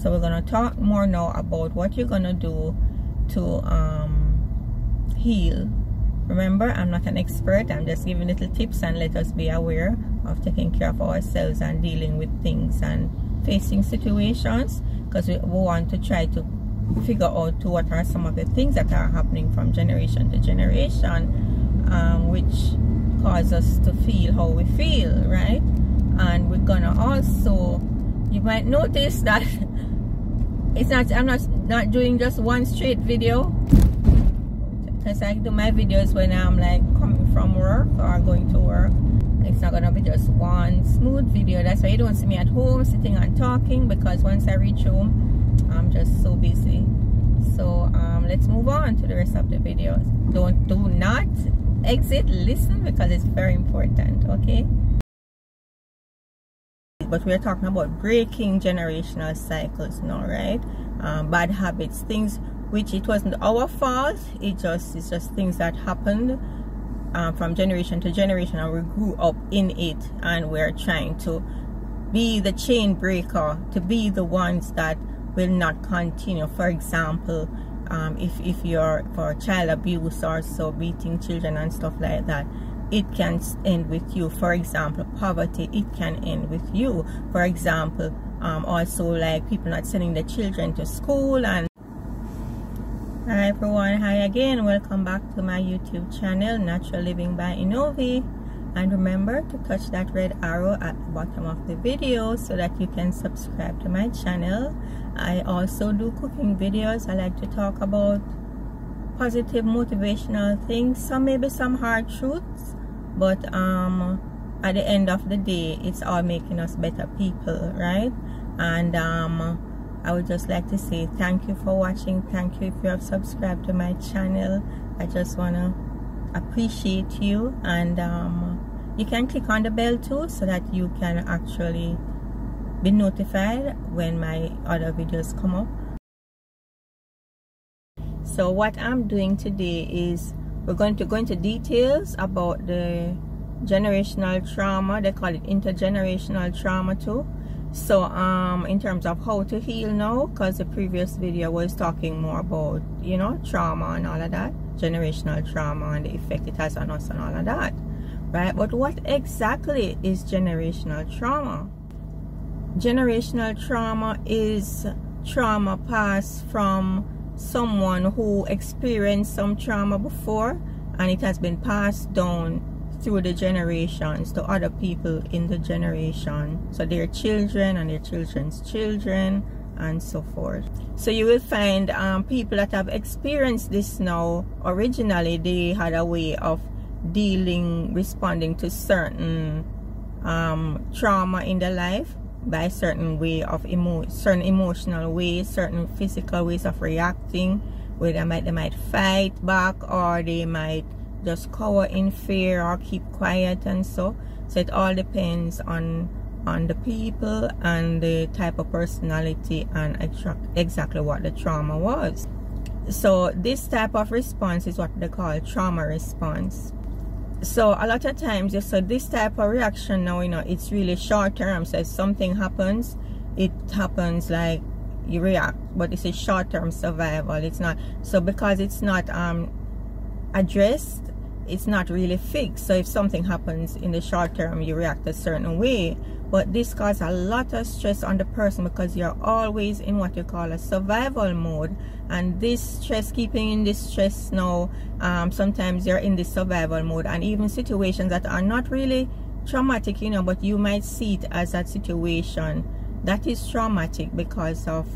So we're going to talk more now about what you're going to do to heal. Remember, I'm not an expert. I'm just giving little tips, and let us be aware of taking care of ourselves and dealing with things and facing situations, because we want to try to figure out to what are some of the things that are happening from generation to generation, which cause us to feel how we feel, right? And we're gonna also, you might notice that it's not, I'm not doing just one straight video, because I do my videos when I'm like coming from work or going to work. It's not gonna be just one smooth video. That's why you don't see me at home sitting and talking, because once I reach home I'm just so busy. So let's move on to the rest of the videos. Do not exit, listen, because it's very important, okay? But we're talking about breaking generational cycles now, right? Bad habits, things which it wasn't our fault, it's just things that happened from generation to generation, and we grew up in it, and we're trying to be the chain breaker, to be the ones that will not continue. For example, if you're for child abuse or so, beating children and stuff like that, it can end with you. For example, poverty, it can end with you. For example, also like people not sending their children to school. And hi everyone, hi again, welcome back to my YouTube channel, Natural Living by Enovi. And remember to touch that red arrow at the bottom of the video so that you can subscribe to my channel. I also do cooking videos. I like to talk about positive motivational things, maybe some hard truths, but at the end of the day it's all making us better people, right? And I would just like to say thank you for watching. Thank you if you have subscribed to my channel. I just want to appreciate you. And you can click on the bell too, so that you can actually be notified when my other videos come up. So what I'm doing today is we're going to go into details about the generational trauma. They call it intergenerational trauma too. So in terms of how to heal now, because the previous video was talking more about, you know, trauma and all of that, generational trauma and the effect it has on us and all of that, right? But what exactly is generational trauma? Generational trauma is trauma passed from someone who experienced some trauma before, and it has been passed down through the generations to other people in the generation, so their children and their children's children and so forth. So you will find people that have experienced this now, originally they had a way of dealing, responding to certain trauma in their life by certain way of certain emotional ways, certain physical ways of reacting, where they might fight back, or they might just cower in fear or keep quiet, and so it all depends on the people and the type of personality and exactly what the trauma was. So this type of response is what they call trauma response. So a lot of times you saw this type of reaction now, you know, it's really short term. So if something happens, it happens, like you react, but it's a short term survival. It's not, so because it's not addressed, it's not really fixed. So if something happens in the short term, you react a certain way, but this causes a lot of stress on the person, because you're always in what you call a survival mode. And this stress, keeping in this stress now, sometimes you're in this survival mode, and even situations that are not really traumatic, you know, but you might see it as a situation that is traumatic because of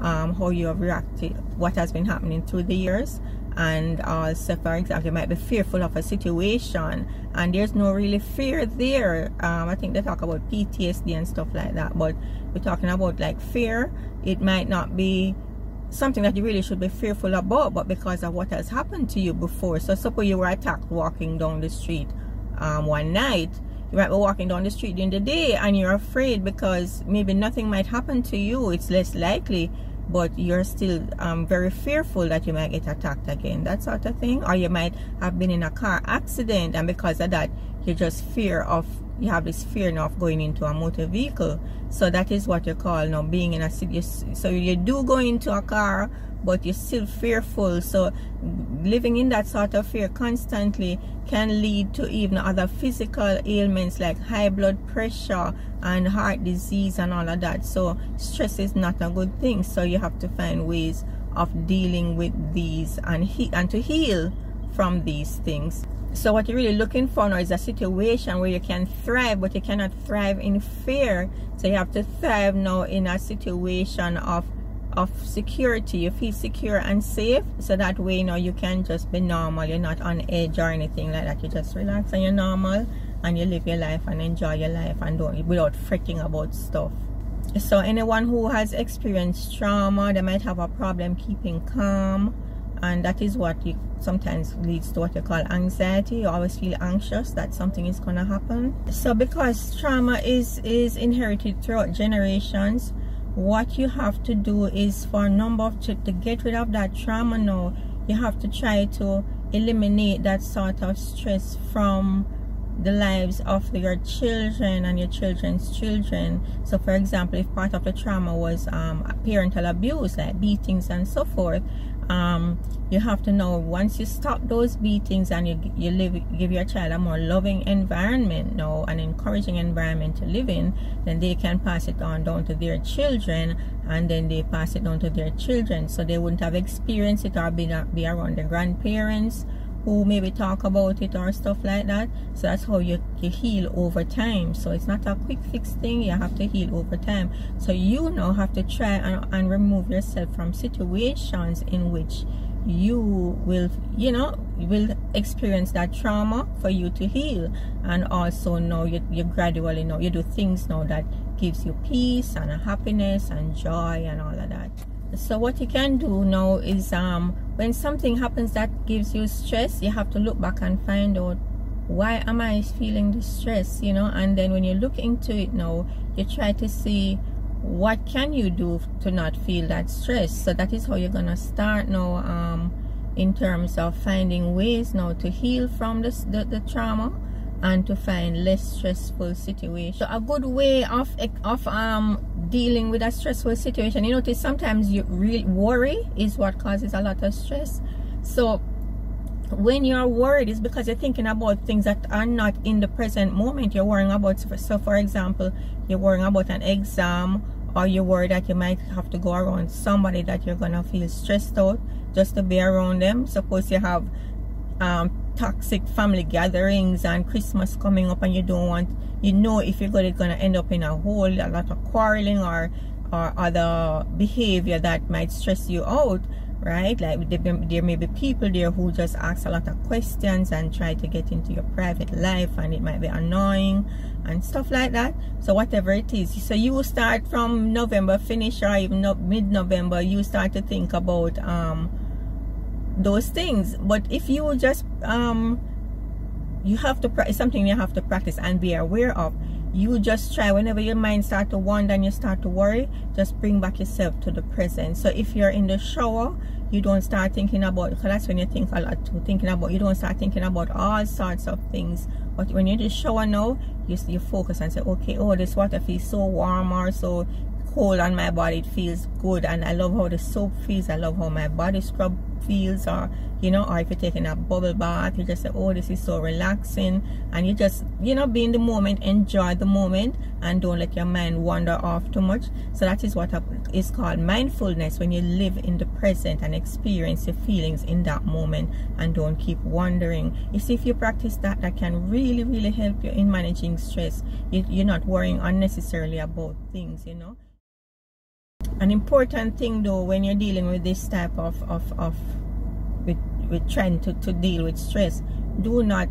how you have reacted, what has been happening through the years. And also, for example, you might be fearful of a situation, and there's no really fear there. I think they talk about PTSD and stuff like that, but we're talking about like fear. It might not be something that you really should be fearful about, but because of what has happened to you before. So suppose you were attacked walking down the street one night. You might be walking down the street during the day and you're afraid, because maybe nothing might happen to you, it's less likely, but you're still very fearful that you might get attacked again, that sort of thing. Or you might have been in a car accident, and because of that you just fear of you have this fear now of going into a motor vehicle. So that is what you call now being in a city. So you do go into a car, but you're still fearful. So living in that sort of fear constantly can lead to even other physical ailments like high blood pressure and heart disease and all of that. So stress is not a good thing. So you have to find ways of dealing with these and to heal from these things. So what you're really looking for now is a situation where you can thrive, but you cannot thrive in fear. So you have to thrive now in a situation of security. You feel secure and safe, so that way now you can just be normal. You're not on edge or anything like that. You just relax and you're normal, and you live your life and enjoy your life and don't, without freaking about stuff. So anyone who has experienced trauma, they might have a problem keeping calm, and that is what you sometimes leads to what you call anxiety. You always feel anxious that something is going to happen. So because trauma is inherited throughout generations, what you have to do is, for a number of to get rid of that trauma now, you have to try to eliminate that sort of stress from the lives of your children and your children's children. So for example, if part of the trauma was parental abuse, like beatings and so forth, you have to know, once you stop those beatings and you give your child a more loving environment now, an encouraging environment to live in, then they can pass it on down to their children, and then they pass it on to their children, so they wouldn't have experienced it or be around their grandparents who maybe talk about it or stuff like that. So that's how you heal over time. So it's not a quick fix thing. You have to heal over time. So you now have to try and remove yourself from situations in which you will, you know, will experience that trauma for you to heal. And also now you gradually know, you do things now that gives you peace and happiness and joy and all of that. So what you can do now is, when something happens that gives you stress, you have to look back and find out, why am I feeling the stress, you know? And then when you look into it now, you try to see, what can you do to not feel that stress? So that is how you're gonna start now, in terms of finding ways now to heal from this, the trauma, and to find less stressful situation. So a good way of dealing with a stressful situation, you notice sometimes you really worry is what causes a lot of stress. So when you're worried, it's because you're thinking about things that are not in the present moment. You're worrying about, so for example, you're worrying about an exam, or you're worried that you might have to go around somebody that you're gonna feel stressed out just to be around them. Suppose you have toxic family gatherings and Christmas coming up, and you don't want, you know, if you're going to end up in a lot of quarreling or other behavior that might stress you out, right? Like there may be people there who just ask a lot of questions and try to get into your private life, and it might be annoying and stuff like that. So whatever it is, so you will start from November finish, or even mid-November, you start to think about those things. But if you just you have to practice something, you have to practice and be aware of. You just try, whenever your mind start to wander and you start to worry, just bring back yourself to the present. So if you're in the shower, you don't start thinking about, because that's when you think a lot too, thinking about, you don't start thinking about all sorts of things. But when you're in the shower now, you focus and say, okay, oh, this water feels so warm or so cold on my body, it feels good, and I love how the soap feels, I love how my body scrub feels, or you know, or if you're taking a bubble bath, you just say, oh, this is so relaxing, and you just, you know, be in the moment, enjoy the moment, and don't let your mind wander off too much. So that is what is called mindfulness, when you live in the present and experience your feelings in that moment and don't keep wandering. You see, if you practice that, that can really, really help you in managing stress. You're not worrying unnecessarily about things, you know. An important thing though, when you're dealing with this type of trying to deal with stress, do not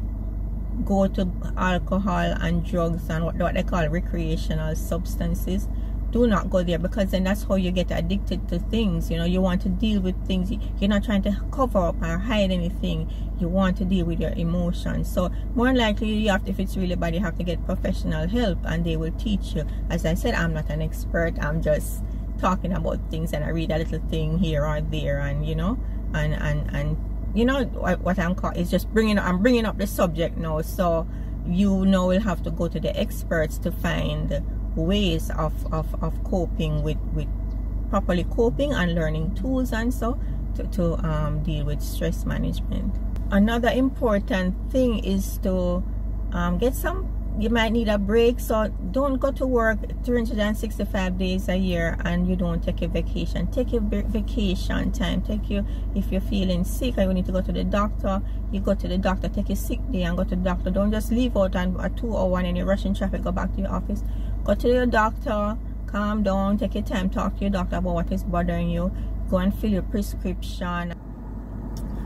go to alcohol and drugs and what they call recreational substances. Do not go there, because then that's how you get addicted to things. You know, you want to deal with things. You're not trying to cover up or hide anything. You want to deal with your emotions. So more likely, you have to, if it's really bad, you have to get professional help, and they will teach you. As I said, I'm not an expert. I'm just talking about things, and I read a little thing here or there, and you know, and you know what I'm called is just bringing up the subject now. So you now will have to go to the experts to find ways of coping with properly coping and learning tools and so to deal with stress management. Another important thing is to get some, you might need a break, so don't go to work 365 days a year and you don't take your vacation. Take your vacation time. Take your, if you're feeling sick or you need to go to the doctor, you go to the doctor. Take your sick day and go to the doctor. Don't just leave out and a 2 hour and you rush in traffic, go back to your office. Go to your doctor, calm down, take your time, talk to your doctor about what is bothering you. Go and fill your prescription.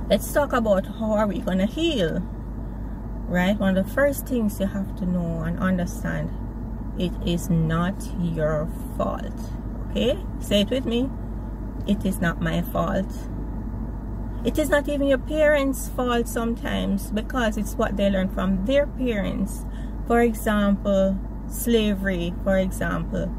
Let's talk about how are we gonna heal. Right, one of the first things you have to know and understand, it is not your fault. Okay, say it with me. It is not my fault. It is not even your parents' fault sometimes, because it's what they learned from their parents. For example, slavery. For example,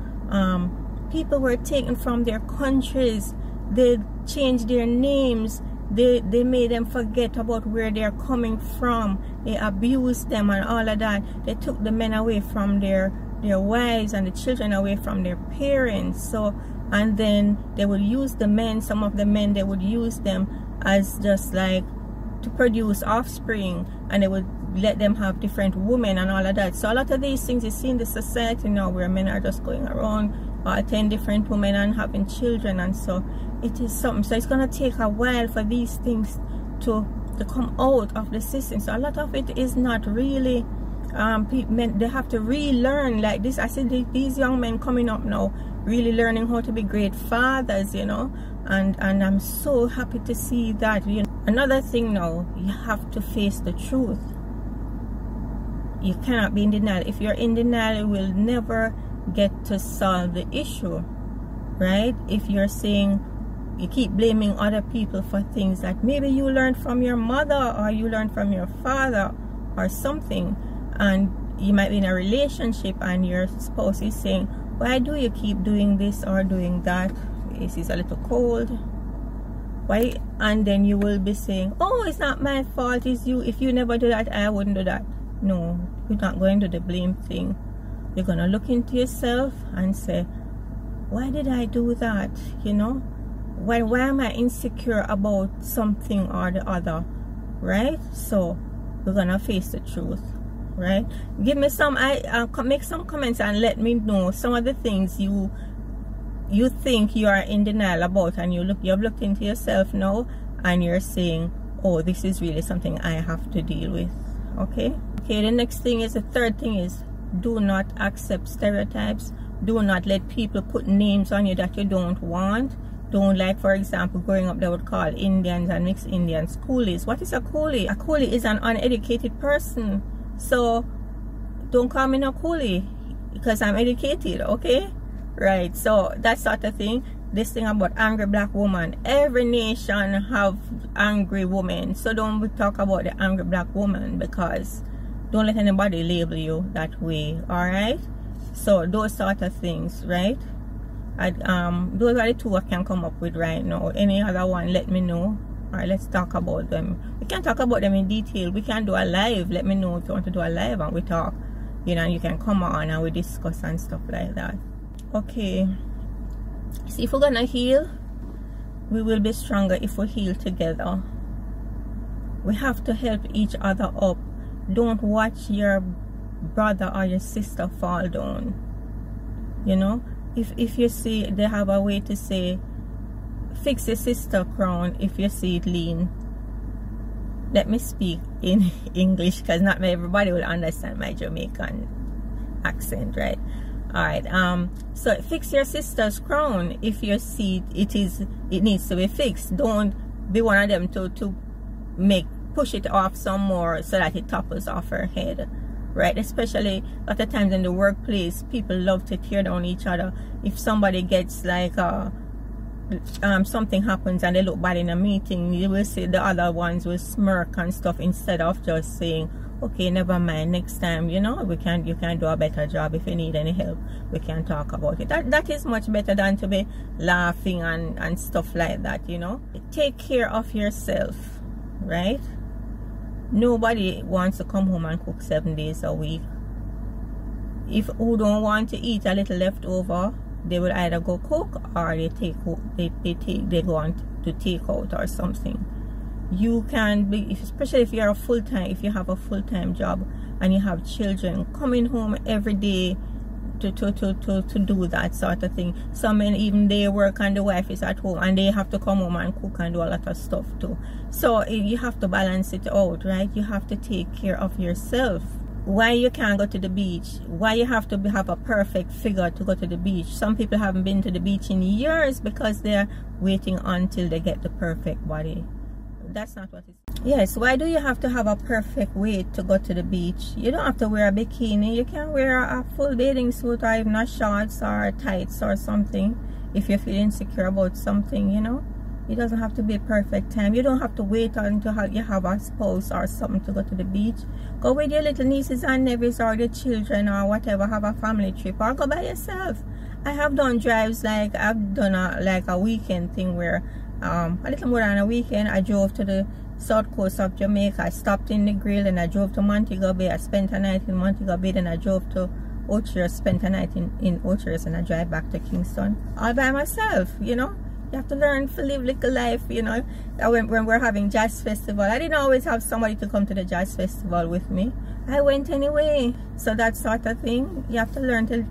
people were taken from their countries. They changed their names. They made them forget about where they're coming from. They abused them and all of that. They took the men away from their wives and the children away from their parents. So, and then they would use the men, some of the men, they would use them as just like to produce offspring, and they would let them have different women and all of that. So a lot of these things you see in the society now, where men are just going around 10 different women and having children, and so it is something. So it's gonna take a while for these things to come out of the system. So a lot of it is not really men, they have to relearn. Like this, I said, these young men coming up now really learning how to be great fathers, you know, and I'm so happy to see that. You know, another thing now, you have to face the truth. You cannot be in denial. If you're in denial, you will never get to solve the issue. Right, if you're saying, you keep blaming other people for things that maybe you learned from your mother or you learned from your father or something, and you might be in a relationship and your spouse is saying, why do you keep doing this or doing that? This is a little cold. Why? And then you will be saying, oh, it's not my fault, it's you. If you never do that, I wouldn't do that. No, you're not going to do the blame thing. You're gonna look into yourself and say, why did I do that? You know, why am I insecure about something or the other? Right? So we're gonna face the truth. Right? Give me some, make some comments and let me know some of the things you think you are in denial about, and you've looked into yourself now and you're saying, oh, this is really something I have to deal with. Okay, the next thing is, the third thing is, do not accept stereotypes. Do not let people put names on you that you don't want. Don't, like, for example, growing up they would call Indians and mixed Indians coolies. What is a coolie? A coolie is an uneducated person. So don't call me no coolie because I'm educated. Okay, right? So that sort of thing. This thing about angry black woman, every nation have angry women, so don't talk about the angry black woman, because don't let anybody label you that way. All right, so those sort of things, right? Those are the two I can come up with right now. Any other one, let me know. All right, let's talk about them. We can talk about them in detail. We can do a live. Let me know if you want to do a live and we talk, you know, and you can come on and we discuss and stuff like that. Okay, so if we're gonna heal, we will be stronger if we heal together. We have to help each other up. Don't watch your brother or your sister fall down. You know, if you see, they have a way to say, fix your sister crown if you see it lean. Let me speak in English, because not everybody will understand my Jamaican accent, right? All right, so fix your sister's crown if you see it needs to be fixed. Don't be one of them to push it off some more so that it topples off her head. Right, especially a lot of times in the workplace, people love to tear down each other. If somebody gets like something happens and they look bad in a meeting, you will see the other ones will smirk and stuff, instead of just saying, okay, never mind, next time, you know, you can do a better job. If you need any help, we can talk about it. That is much better than to be laughing and stuff like that, you know. Take care of yourself, right? Nobody wants to come home and cook 7 days a week. If who don't want to eat a little left over, they will either go cook or they go on to take out or something. You can be, especially if you are a full-time, if you have a full-time job and you have children, coming home every day to do that sort of thing. Some men, even they work and the wife is at home and they have to come home and cook and do a lot of stuff too. So you have to balance it out, right? You have to take care of yourself. Why you can't go to the beach? Why you have to have a perfect figure to go to the beach? Some people haven't been to the beach in years because they're waiting until they get the perfect body. That's not what it's. Yes, why do you have to have a perfect weight to go to the beach? You don't have to wear a bikini. You can wear a full bathing suit or even a shorts or tights or something if you feel insecure about something, you know. It doesn't have to be a perfect time. You don't have to wait until you have a spouse or something to go to the beach. Go with your little nieces and nephews or the children or whatever. Have a family trip or go by yourself. I have done drives, like I've done a weekend thing where a little more than a weekend I drove to the south coast of Jamaica. I stopped in the grill and I drove to Montego Bay. I spent a night in Montego Bay, then I drove to Ocheres, spent a night in Ocheres, and I drive back to Kingston all by myself, you know. You have to learn to live little life, you know. When we're having jazz festival, I didn't always have somebody to come to the jazz festival with me. I went anyway. So that sort of thing, you have to learn to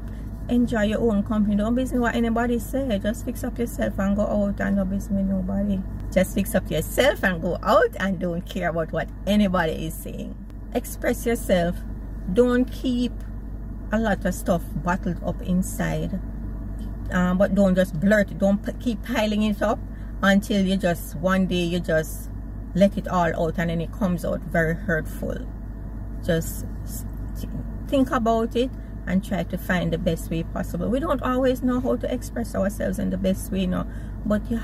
enjoy your own company. Don't listen to what anybody say. Just fix up yourself and go out and don't listen to nobody. Just fix up yourself and go out and don't care about what anybody is saying. Express yourself. Don't keep a lot of stuff bottled up inside. But don't just blurt it. Don't keep piling it up until you just one day you just let it all out, and then it comes out very hurtful. Just think about it and try to find the best way possible. We don't always know how to express ourselves in the best way, no. But you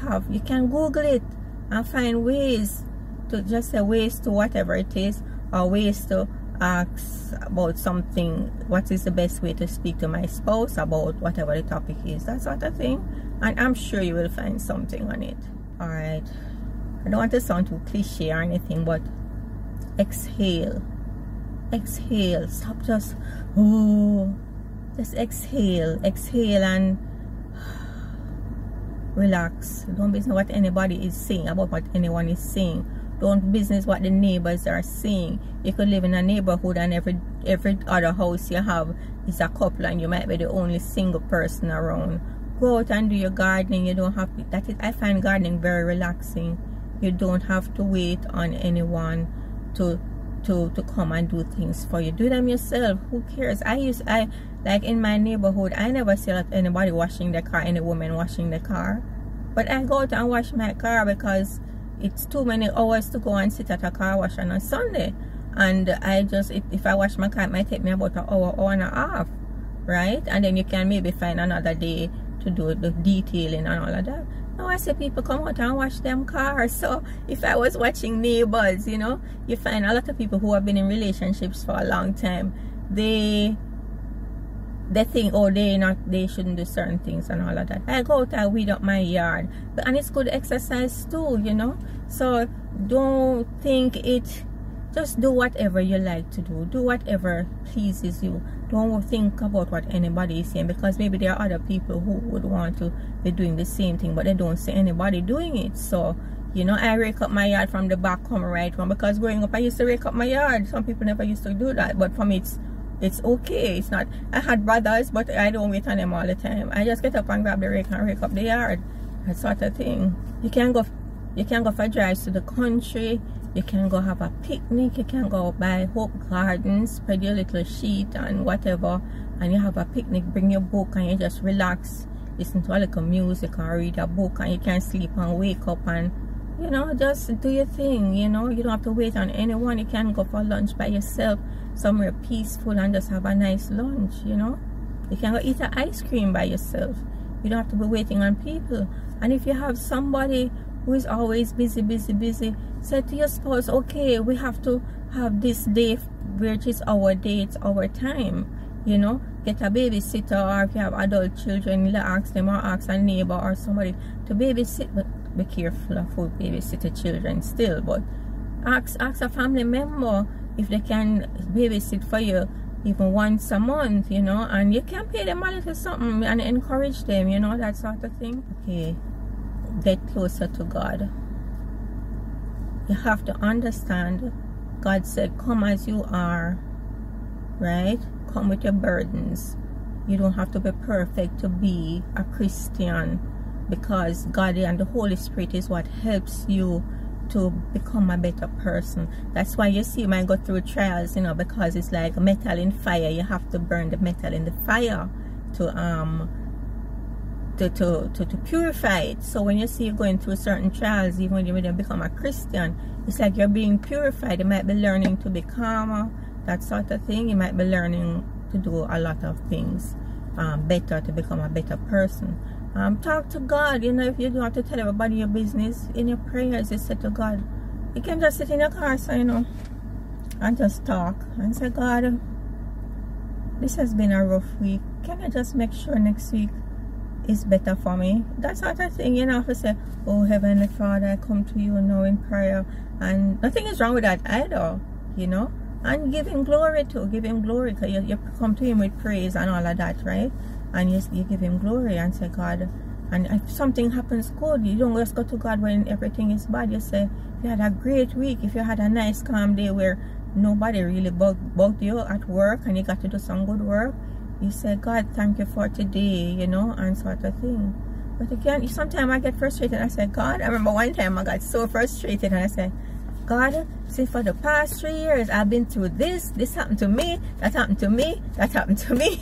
can Google it and find ways to just say ways to whatever it is, or ways to ask about something. What is the best way to speak to my spouse about whatever the topic is, that sort of thing, and I'm sure you will find something on it. All right, I don't want to sound too cliche or anything, but exhale. Stop just exhale and relax. Don't business what anybody is saying about what anyone is saying. Don't business what the neighbors are saying. You could live in a neighborhood and every other house you have is a couple, and you might be the only single person around. Go out and do your gardening. You don't have to, that is, I find gardening very relaxing. You don't have to wait on anyone to come and do things for you. Do them yourself. Who cares? I like in my neighborhood, I never see anybody washing their car, any woman washing their car, but I go out and wash my car because it's too many hours to go and sit at a car wash on a Sunday. And I just, if I wash my car, it might take me about an hour, hour and a half, right? And then you can maybe find another day to do the detailing and all of that. Now I say people come out and wash them cars. So if I was watching neighbors, you know, you find a lot of people who have been in relationships for a long time, they think, oh, they shouldn't do certain things and all of that. I go out and weed up my yard, and it's good exercise too, you know. So don't think it. Just do whatever you like to do. Do whatever pleases you. Don't think about what anybody is saying, because maybe there are other people who would want to be doing the same thing, but they don't see anybody doing it. So, you know, I rake up my yard from the back, come right from, because growing up I used to rake up my yard. Some people never used to do that, but for me it's okay. It's not, I had brothers, but I don't wait on them all the time. I just get up and grab the rake and rake up the yard, that sort of thing. You can go for drives to the country. You can go have a picnic. You can go by Hope Gardens, spread your little sheet and whatever, and you have a picnic. Bring your book and you just relax, listen to a little music or read a book, and you can sleep and wake up, and you know, just do your thing, you know. You don't have to wait on anyone. You can go for lunch by yourself somewhere peaceful and just have a nice lunch, you know. You can go eat an ice cream by yourself. You don't have to be waiting on people. And if you have somebody who is always busy, say to your spouse, okay, we have to have this day which is our day, it's our time, you know. Get a babysitter, or if you have adult children, ask them or ask a neighbor or somebody to babysit. But be careful of who babysit the children still, but Ask a family member if they can babysit for you even once a month, you know, and you can pay them a little something and encourage them, you know, that sort of thing. Okay, get closer to God. You have to understand, God said, come as you are, right? Come with your burdens. You don't have to be perfect to be a Christian, because God and the Holy Spirit is what helps you to become a better person. That's why you see when I go through trials, you know, because it's like metal in fire. You have to burn the metal in the fire to purify it. So when you see you going through certain trials, even when you become a Christian, it's like you're being purified. You might be learning to be calmer, that sort of thing. You might be learning to do a lot of things better, to become a better person. Talk to God. You know, if you don't have to tell everybody your business, in your prayers, you say to God. You can just sit in your car, so, you know, and just talk and say, God, this has been a rough week. Can I just make sure next week is better for me? That sort of thing. You know, if you say, oh, Heavenly Father, I come to you now in prayer. And nothing is wrong with that either, you know. And give Him glory too. Give Him glory, because you come to Him with praise and all of that, right? And yes, you give Him glory and say, God, and if something happens good, you don't just go to God when everything is bad. You say, if you had a great week, if you had a nice calm day where nobody really bugged you at work and you got to do some good work, you say, God, thank you for today, you know, and sort of thing. But again, sometimes I get frustrated. I say, God, I remember one time I got so frustrated and I said, God, see, for the past 3 years, I've been through this. This happened to me. That happened to me. That happened to me.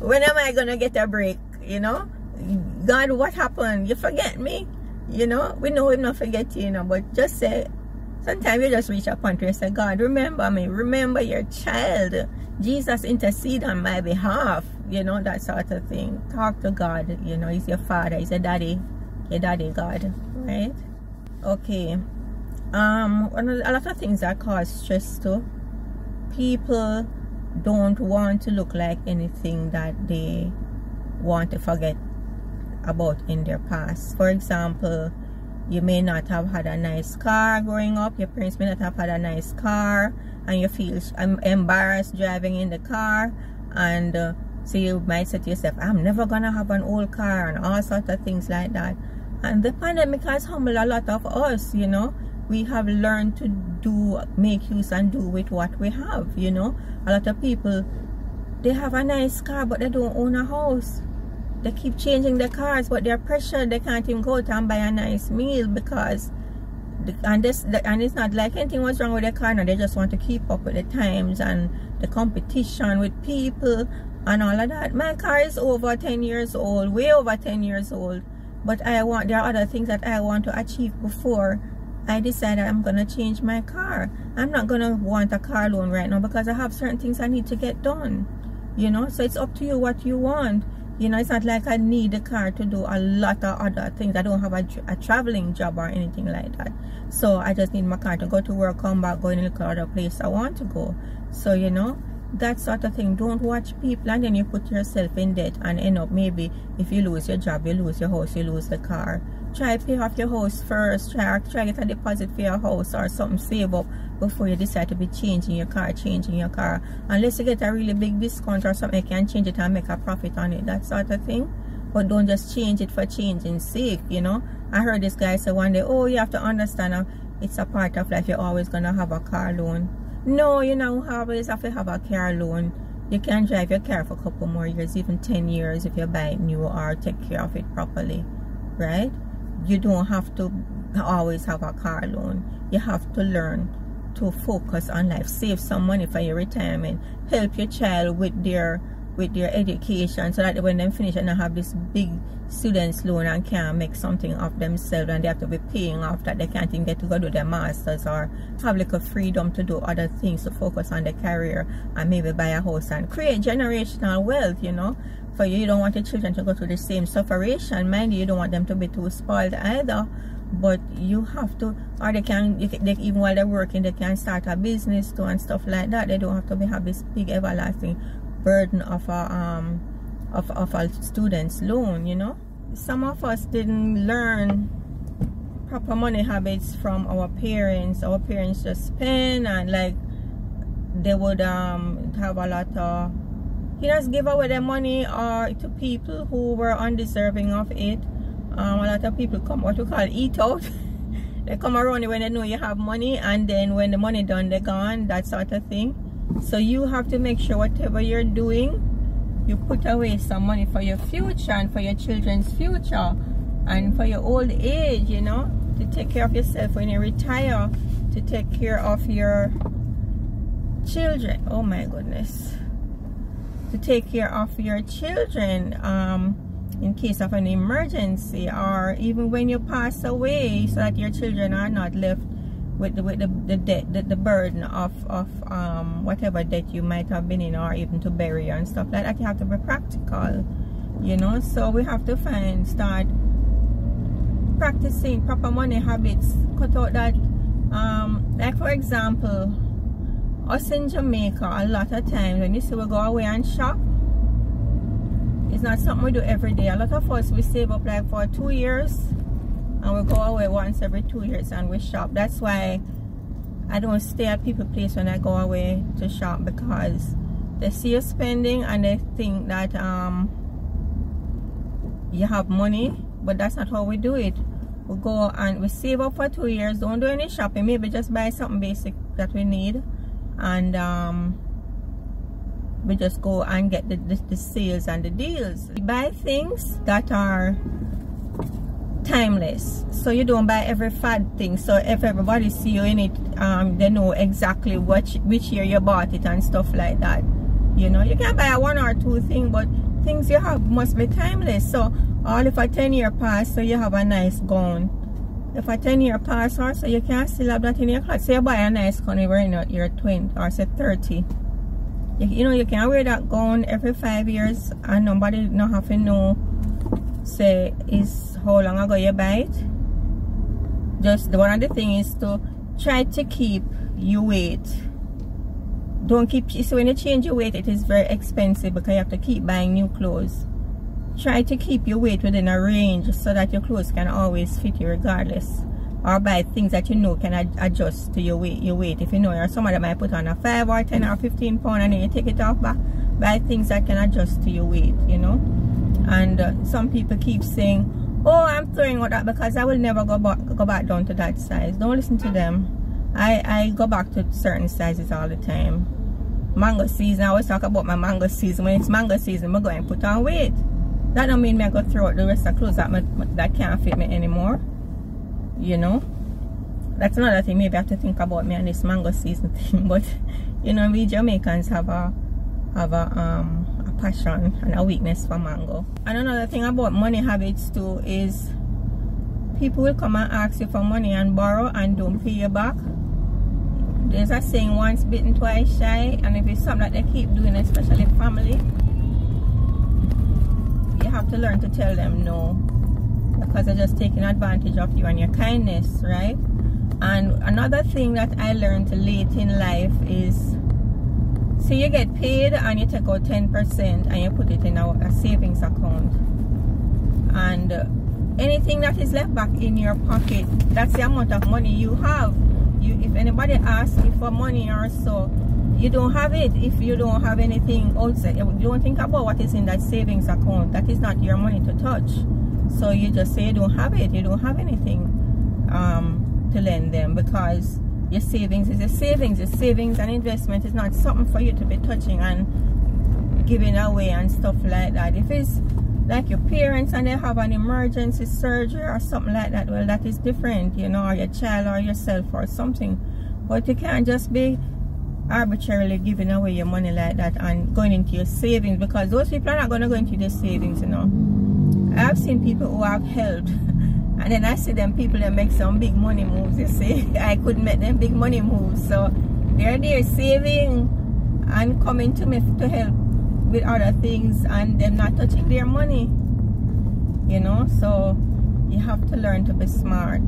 When am I going to get a break? You know? God, what happened? You forget me? You know? We know Him not forget you, you know. But just say, sometimes you just reach a point where you say, God, remember me. Remember your child. Jesus, intercede on my behalf. You know, that sort of thing. Talk to God. You know, He's your Father. He's your Daddy. Your Daddy, God. Right? Okay. A lot of things that cause stress too. People don't want to look like anything that they want to forget about in their past. For example, you may not have had a nice car growing up. Your parents may not have had a nice car, and you feel embarrassed driving in the car. And so you might say to yourself, I'm never gonna have an old car, and all sorts of things like that. And the pandemic has humbled a lot of us, you know. We have learned to make use and do with what we have, you know. A lot of people, they have a nice car, but they don't own a house. They keep changing their cars, but they're pressured. They can't even go out and buy a nice meal because, and it's not like anything was wrong with their car. No, they just want to keep up with the times and the competition with people and all of that. My car is over 10 years old, way over 10 years old, but there are other things that I want to achieve before I decided I'm going to change my car. I'm not going to want a car loan right now because I have certain things I need to get done. You know, so it's up to you what you want. You know, it's not like I need a car to do a lot of other things. I don't have a traveling job or anything like that. So I just need my car to go to work, come back, go in a little other place I want to go. So, you know, that sort of thing. Don't watch people, and then you put yourself in debt and end up maybe if you lose your job, you lose your house, you lose the car. Try to pay off your house first. Try to get a deposit for your house or something, save up before you decide to be changing your car. Unless you get a really big discount or something, you can change it and make a profit on it, that sort of thing. But don't just change it for changing's sake, you know. I heard this guy say one day, oh, you have to understand, it's a part of life. You're always going to have a car loan. No, you know, always have to have a car loan. You can drive your car for a couple more years, even 10 years if you buy it new or take care of it properly, right? You don't have to always have a car loan. You have to learn to focus on life. Save some money for your retirement. Help your child with their education so that when they finish and have this big student's loan and can't make something of themselves and they have to be paying off that, they can't even get to go do their masters or have like a freedom to do other things, to focus on their career and maybe buy a house and create generational wealth, you know. For you, you don't want your children to go through the same sufferation. Mind you, you don't want them to be too spoiled either. But you have to, or they even while they're working, they can start a business too and stuff like that. They don't have to have this big everlasting burden of a student's loan, you know. Some of us didn't learn proper money habits from our parents. Our parents just spend, and like they would have a lot of, he just give away their money or to people who were undeserving of it. A lot of people come, what you call, eat out. They come around when they know you have money, and then when the money done, they're gone, that sort of thing. So you have to make sure whatever you're doing, you put away some money for your future and for your children's future and for your old age, you know, to take care of yourself when you retire, to take care of your children. Oh my goodness. To take care of your children in case of an emergency, or even when you pass away, so that your children are not left with the burden of whatever debt you might have been in, or even to bury and stuff like that. You have to be practical, you know. So we have to start practicing proper money habits. Cut out that like, for example, us in Jamaica, a lot of times when you see we go away and shop, it's not something we do every day. A lot of us, we save up like for 2 years, and we go away once every 2 years and we shop. That's why I don't stay at people's place when I go away to shop, because they see you spending and they think that you have money. But that's not how we do it. We go and we save up for 2 years, don't do any shopping, maybe just buy something basic that we need, and we just go and get the sales and the deals. We buy things that are timeless, so you don't buy every fad thing. So if everybody see you in it, they know exactly which year you bought it and stuff like that, you know. You can buy a one or two thing, but things you have must be timeless. So all if a 10-year pass, so you have a nice gown. If a 10-year pass or so, you can still have that in your closet. So you buy a nice gown when you're 20 or say 30. You know, you can wear that gown every 5 years and nobody not have to know, say, is how long ago you buy it. Just one of the things is to try to keep your weight. Don't keep, so when you change your weight, it is very expensive because you have to keep buying new clothes. Try to keep your weight within a range so that your clothes can always fit you regardless. Or buy things that you know can adjust to your weight. If you know you're someone that might put on a 5 or 10 or 15 pound and then you take it off back, buy things that can adjust to your weight, you know. And some people keep saying, oh, I'm throwing out that because I will never go back down to that size. Don't listen to them. I go back to certain sizes all the time. Mango season, I always talk about my mango season. When it's mango season, I go and put on weight. That don't mean me I go throw out the rest of clothes that can't fit me anymore, you know. That's another thing maybe I have to think about me and this mango season thing. But you know, we Jamaicans have a passion and a weakness for mango. And another thing about money habits too is people will come and ask you for money and borrow and don't pay you back. There's a saying, once bitten, twice shy. And if it's something that they keep doing, especially family, you have to learn to tell them no, because they're just taking advantage of you and your kindness, right? And another thing that I learned late in life is, so you get paid and you take out 10% and you put it in a savings account, and anything that is left back in your pocket, that's the amount of money you have. If anybody asks you for money or so, you don't have it. If you don't have anything outside, you don't think about what is in that savings account. That is not your money to touch. So you just say you don't have it. You don't have anything to lend them, because your savings is your savings. Your savings and investment is not something for you to be touching and giving away and stuff like that. If it's like your parents and they have an emergency surgery or something like that, well, that is different, you know, or your child or yourself or something. But you can't just be arbitrarily giving away your money like that and going into your savings, because those people are not going to go into their savings, you know. I've seen people who have helped, and then I see them people that make some big money moves. They say, I couldn't make them big money moves. So they're there saving and coming to me to help with other things, and them not touching their money, you know. So you have to learn to be smart.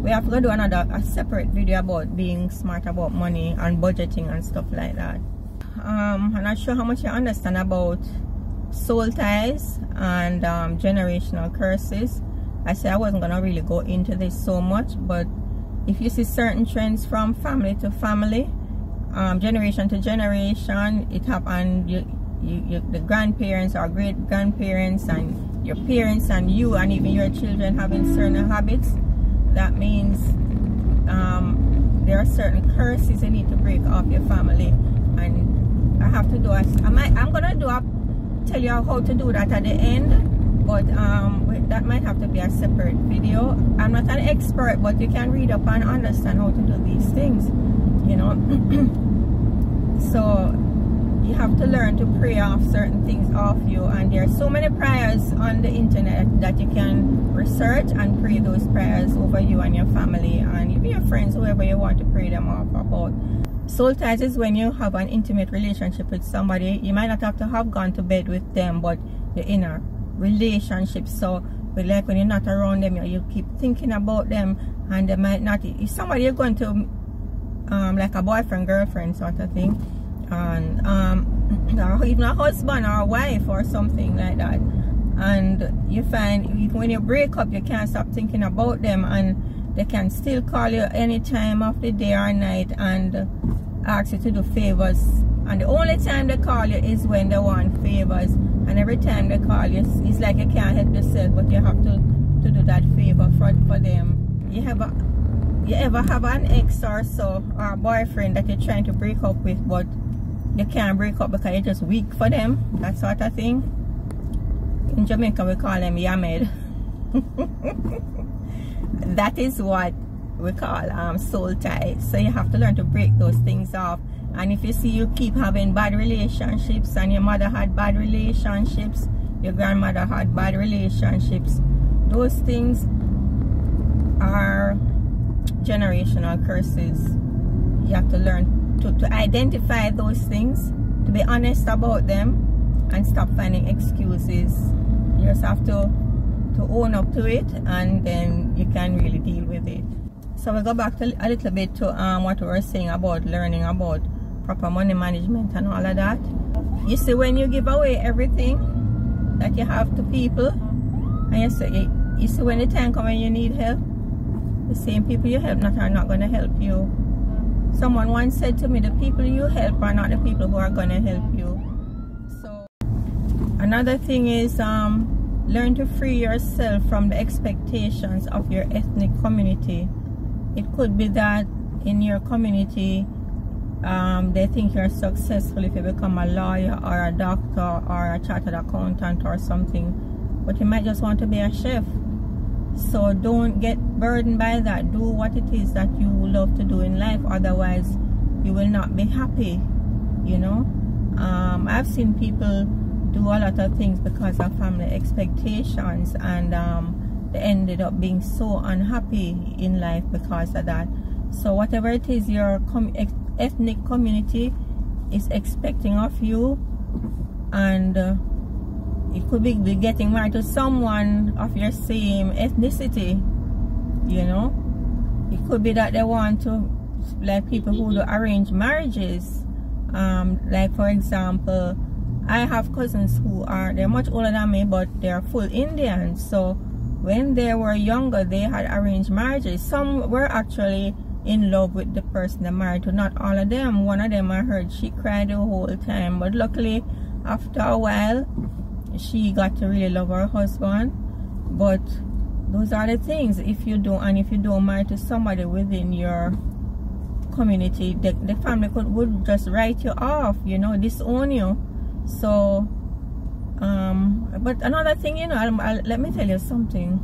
We have to do a separate video about being smart about money and budgeting and stuff like that. I'm not sure how much you understand about soul ties and generational curses. I said I wasn't gonna really go into this so much, but if you see certain trends from family to family, generation to generation, it happened. The grandparents or great grandparents and your parents and you and even your children having certain habits, that means there are certain curses you need to break off your family. And I have to do a, tell you how to do that at the end, but that might have to be a separate video. I'm not an expert, but you can read up and understand how to do these things, you know. So you have to learn to pray off certain things off you, and there are so many prayers on the internet that you can research and pray those prayers over you and your family and even your friends, whoever you want to pray them off about. Soul ties is when you have an intimate relationship with somebody. You might not have to have gone to bed with them, but you're in a relationship, so but like when you're not around them, you keep thinking about them, and they might not, if somebody you're going to like a boyfriend girlfriend sort of thing, and or even a husband or a wife or something like that, and you find when you break up you can't stop thinking about them, and they can still call you any time of the day or night and ask you to do favors. And the only time they call you is when they want favors. And every time they call you, it's like you can't help yourself, but you have to do that favor for them. You ever have an ex or so, or a boyfriend that you're trying to break up with, but you can't break up because you're just weak for them, that sort of thing? In Jamaica we call them yamed. That is what we call soul tie. So you have to learn to break those things off. And if you see you keep having bad relationships, and your mother had bad relationships, your grandmother had bad relationships, those things are generational curses. You have to learn to identify those things, to be honest about them, and stop finding excuses. You just have to own up to it, and then you can really deal with it. So we'll go back to a little bit to what we were saying about learning about proper money management and all of that. You see, when you give away everything that you have to people, and you see when the time comes and you need help, the same people you help are not going to help you. Someone once said to me, the people you help are not the people who are going to help you. So another thing is learn to free yourself from the expectations of your ethnic community. It could be that in your community they think you're successful if you become a lawyer or a doctor or a chartered accountant or something, but you might just want to be a chef. So don't get burdened by that. Do what it is that you love to do in life, otherwise you will not be happy, you know. I've seen people do a lot of things because of family expectations, and they ended up being so unhappy in life because of that. So whatever it is your ethnic community is expecting of you, and it could be getting married to someone of your same ethnicity, you know. It could be that they want to, like people who do arrange marriages, like for example, I have cousins who are, they're much older than me, but they're full Indians. So when they were younger, they had arranged marriages. Some were actually in love with the person they married to, not all of them. One of them, I heard she cried the whole time, but luckily after a while she got to really love her husband. But those are the things, if you don't, and if you don't marry to somebody within your community, the family would just write you off, you know, disown you. So but another thing, you know, let me tell you something.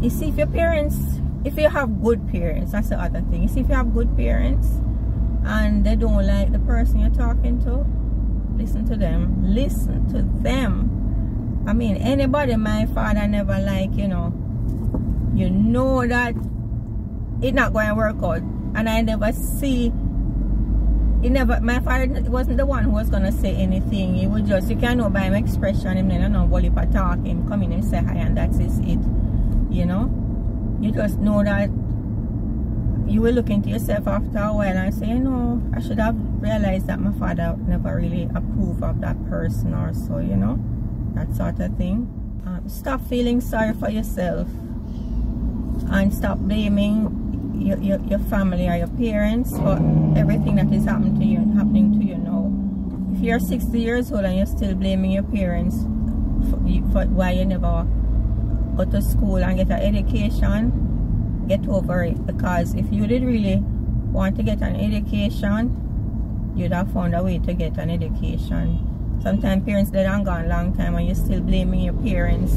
You see, if your parents, if you have good parents, that's the other thing. You see, if you have good parents and they don't like the person you're talking to, listen to them. Listen to them. I mean, anybody my father never liked, you know that it's not going to work out. And I never see, my father wasn't the one who was gonna say anything. He would just, you can know by him expression, him then no bully for talk, him come in and say hi, and that's it. You know? You just know that you will look into yourself after a while and say, I should have realized that my father never really approved of that person or so, you know, that sort of thing. Stop feeling sorry for yourself and stop blaming your family or your parents for everything that is happening to you and now. If you're 60 years old and you're still blaming your parents for why you never go to school and get an education, get over it. Because if you did really want to get an education, you'd have found a way to get an education. Sometimes parents they don't gone a long time and you're still blaming your parents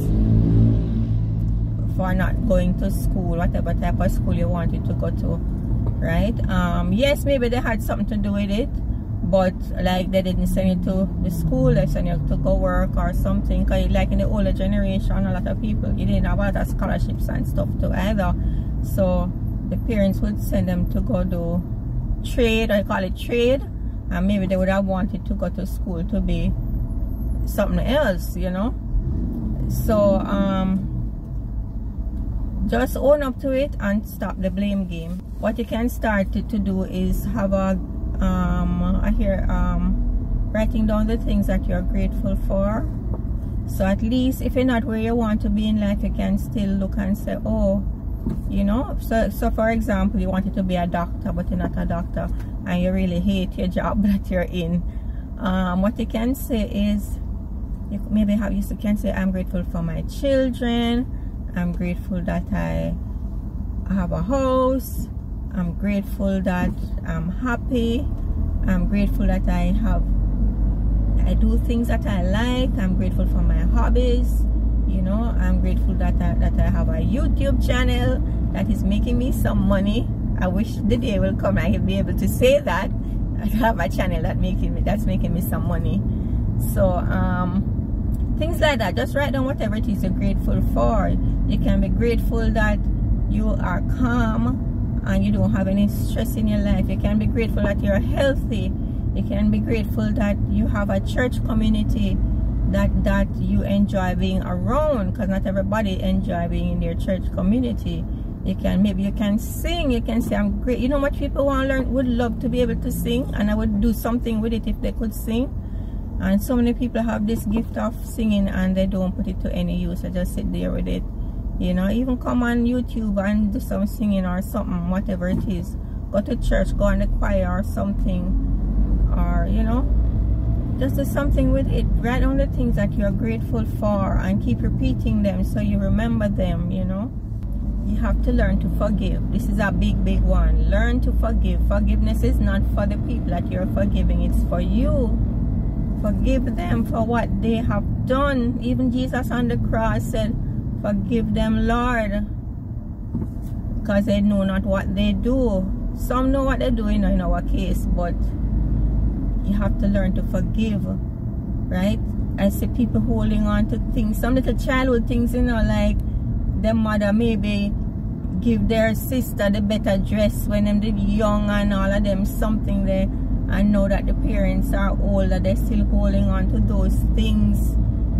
for not going to school, whatever type of school you wanted to go to, right? Yes, maybe they had something to do with it, but like they didn't send you to the school, they sent you to go work or something. Cause like in the older generation, a lot of people, you didn't have a lot of scholarships and stuff too either. So the parents would send them to go do trade, or call it trade, and maybe they would have wanted to go to school to be something else, you know? So, just own up to it and stop the blame game. What you can start to do is have a writing down the things that you're grateful for. So at least if you're not where you want to be in life, you can still look and say, oh, you know, so for example, you wanted to be a doctor but you're not a doctor and you really hate your job that you're in. What you can say is, you maybe you can say, I'm grateful for my children, I'm grateful that I have a house, I'm grateful that I'm happy, I'm grateful that I do things that I like, I'm grateful for my hobbies, you know, I'm grateful that I have a YouTube channel that is making me some money. I wish the day will come I will be able to say that I have a channel that's making me some money. So things like that. Just write down whatever it is you're grateful for. You can be grateful that you are calm and you don't have any stress in your life. You can be grateful that you're healthy. You can be grateful that you have a church community that you enjoy being around, because not everybody enjoy being in their church community. You can, maybe you can sing. You can say, I'm great. You know what people want to learn, would love to be able to sing, and I would do something with it if they could sing. And so many people have this gift of singing and they don't put it to any use. They just sit there with it, you know. Even come on YouTube and do some singing or something, whatever it is. Go to church, go on the choir or something, or you know, just do something with it. Write down the things that you're grateful for and keep repeating them so you remember them, you know. You have to learn to forgive. This is a big one. Learn to forgive. Forgiveness is not for the people that you're forgiving, it's for you. Forgive them for what they have done. Even Jesus on the cross said, forgive them, Lord, because they know not what they do. Some know what they do, you know, in our case, but you have to learn to forgive, right? I see people holding on to things, some little childhood things, you know, like their mother maybe give their sister the better dress when them did young and all of them something there. I know that the parents are older, they're still holding on to those things.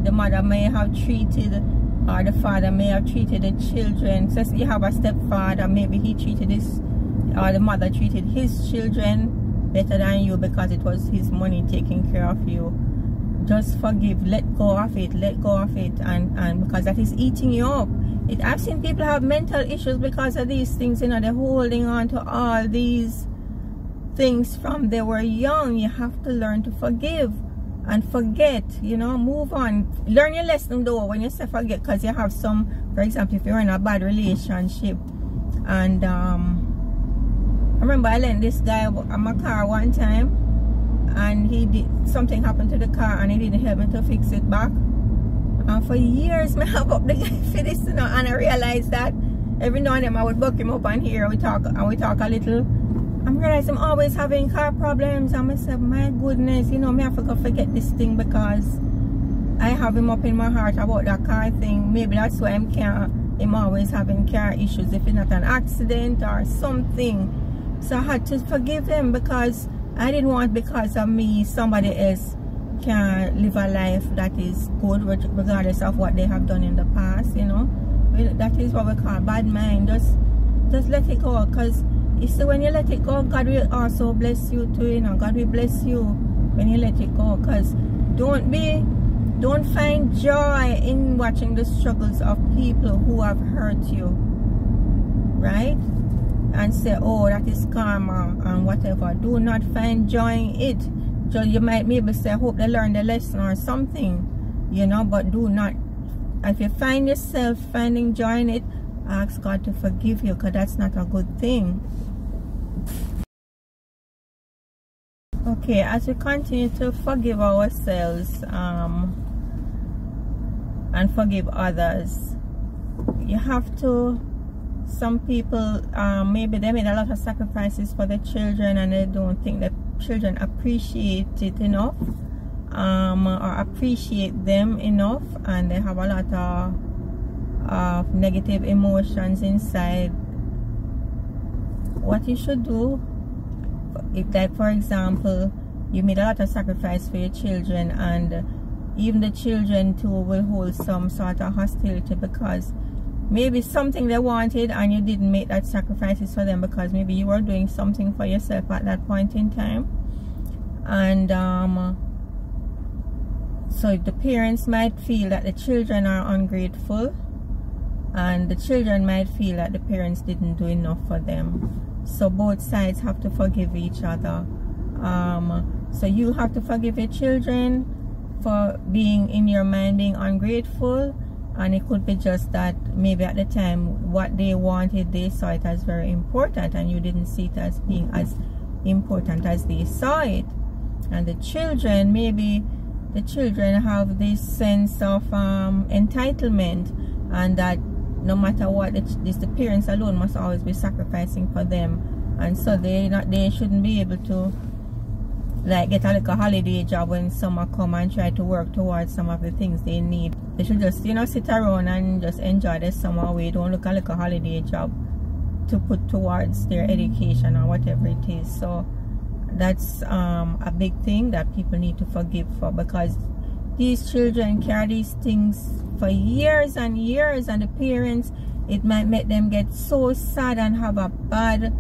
The mother may have treated, or the father may have treated the children. So you have a stepfather, maybe he treated his, or the mother treated his children better than you because it was his money taking care of you. Just forgive, let go of it, and because that is eating you up. I've seen people have mental issues because of these things, you know, they're holding on to all these things from they were young. You have to learn to forgive and forget, you know, move on. Learn your lesson though when you say forget, because you have some, for example, if you're in a bad relationship, and I remember I lent this guy my car one time, and he did, something happened to the car and he didn't help me to fix it back, and for years I have up the guy for this, you know. And I realized that every now and then I would buck him up on here, we talk a little. I realize I'm always having car problems. I myself, my goodness, you know, me, I forget this thing because I have him up in my heart about that car thing. Maybe that's why I'm always having car issues, if it's not an accident or something. So I had to forgive him because I didn't want, because of me, somebody else can live a life that is good regardless of what they have done in the past, you know. That is what we call bad mind. Just let it go, because you see, when you let it go, God will also bless you too, you know. God will bless you when you let it go. Because don't be Don't find joy in watching the struggles of people who have hurt you, right? And say, oh, that is karma and whatever. Do not find joy in it. So you might maybe say, I hope they learn the lesson or something, you know, but do not. If you find yourself finding joy in it, ask God to forgive you, because that's not a good thing. Okay, as we continue to forgive ourselves and forgive others, you have to, some people, maybe they made a lot of sacrifices for their children and they don't think that children appreciate it enough, or appreciate them enough, and they have a lot of negative emotions inside. What you should do, if, like, for example, you made a lot of sacrifice for your children, and even the children too will hold some sort of hostility, because maybe something they wanted and you didn't make that sacrifices for them, because maybe you were doing something for yourself at that point in time. And so the parents might feel that the children are ungrateful, and the children might feel that the parents didn't do enough for them. So both sides have to forgive each other. So you have to forgive your children for being, in your mind, being ungrateful. And it could be just that maybe at the time what they wanted, they saw it as very important, and you didn't see it as being as important as they saw it. And the children, maybe the children have this sense of entitlement, and that no matter what, the parents alone must always be sacrificing for them. And so they shouldn't be able to, like, get a little holiday job when summer come and try to work towards some of the things they need. They should just, you know, sit around and just enjoy the summer away. Don't look at like a holiday job to put towards their education or whatever it is. So that's a big thing that people need to forgive for, because these children carry these things for years and years, and the parents, it might make them get so sad and have a bad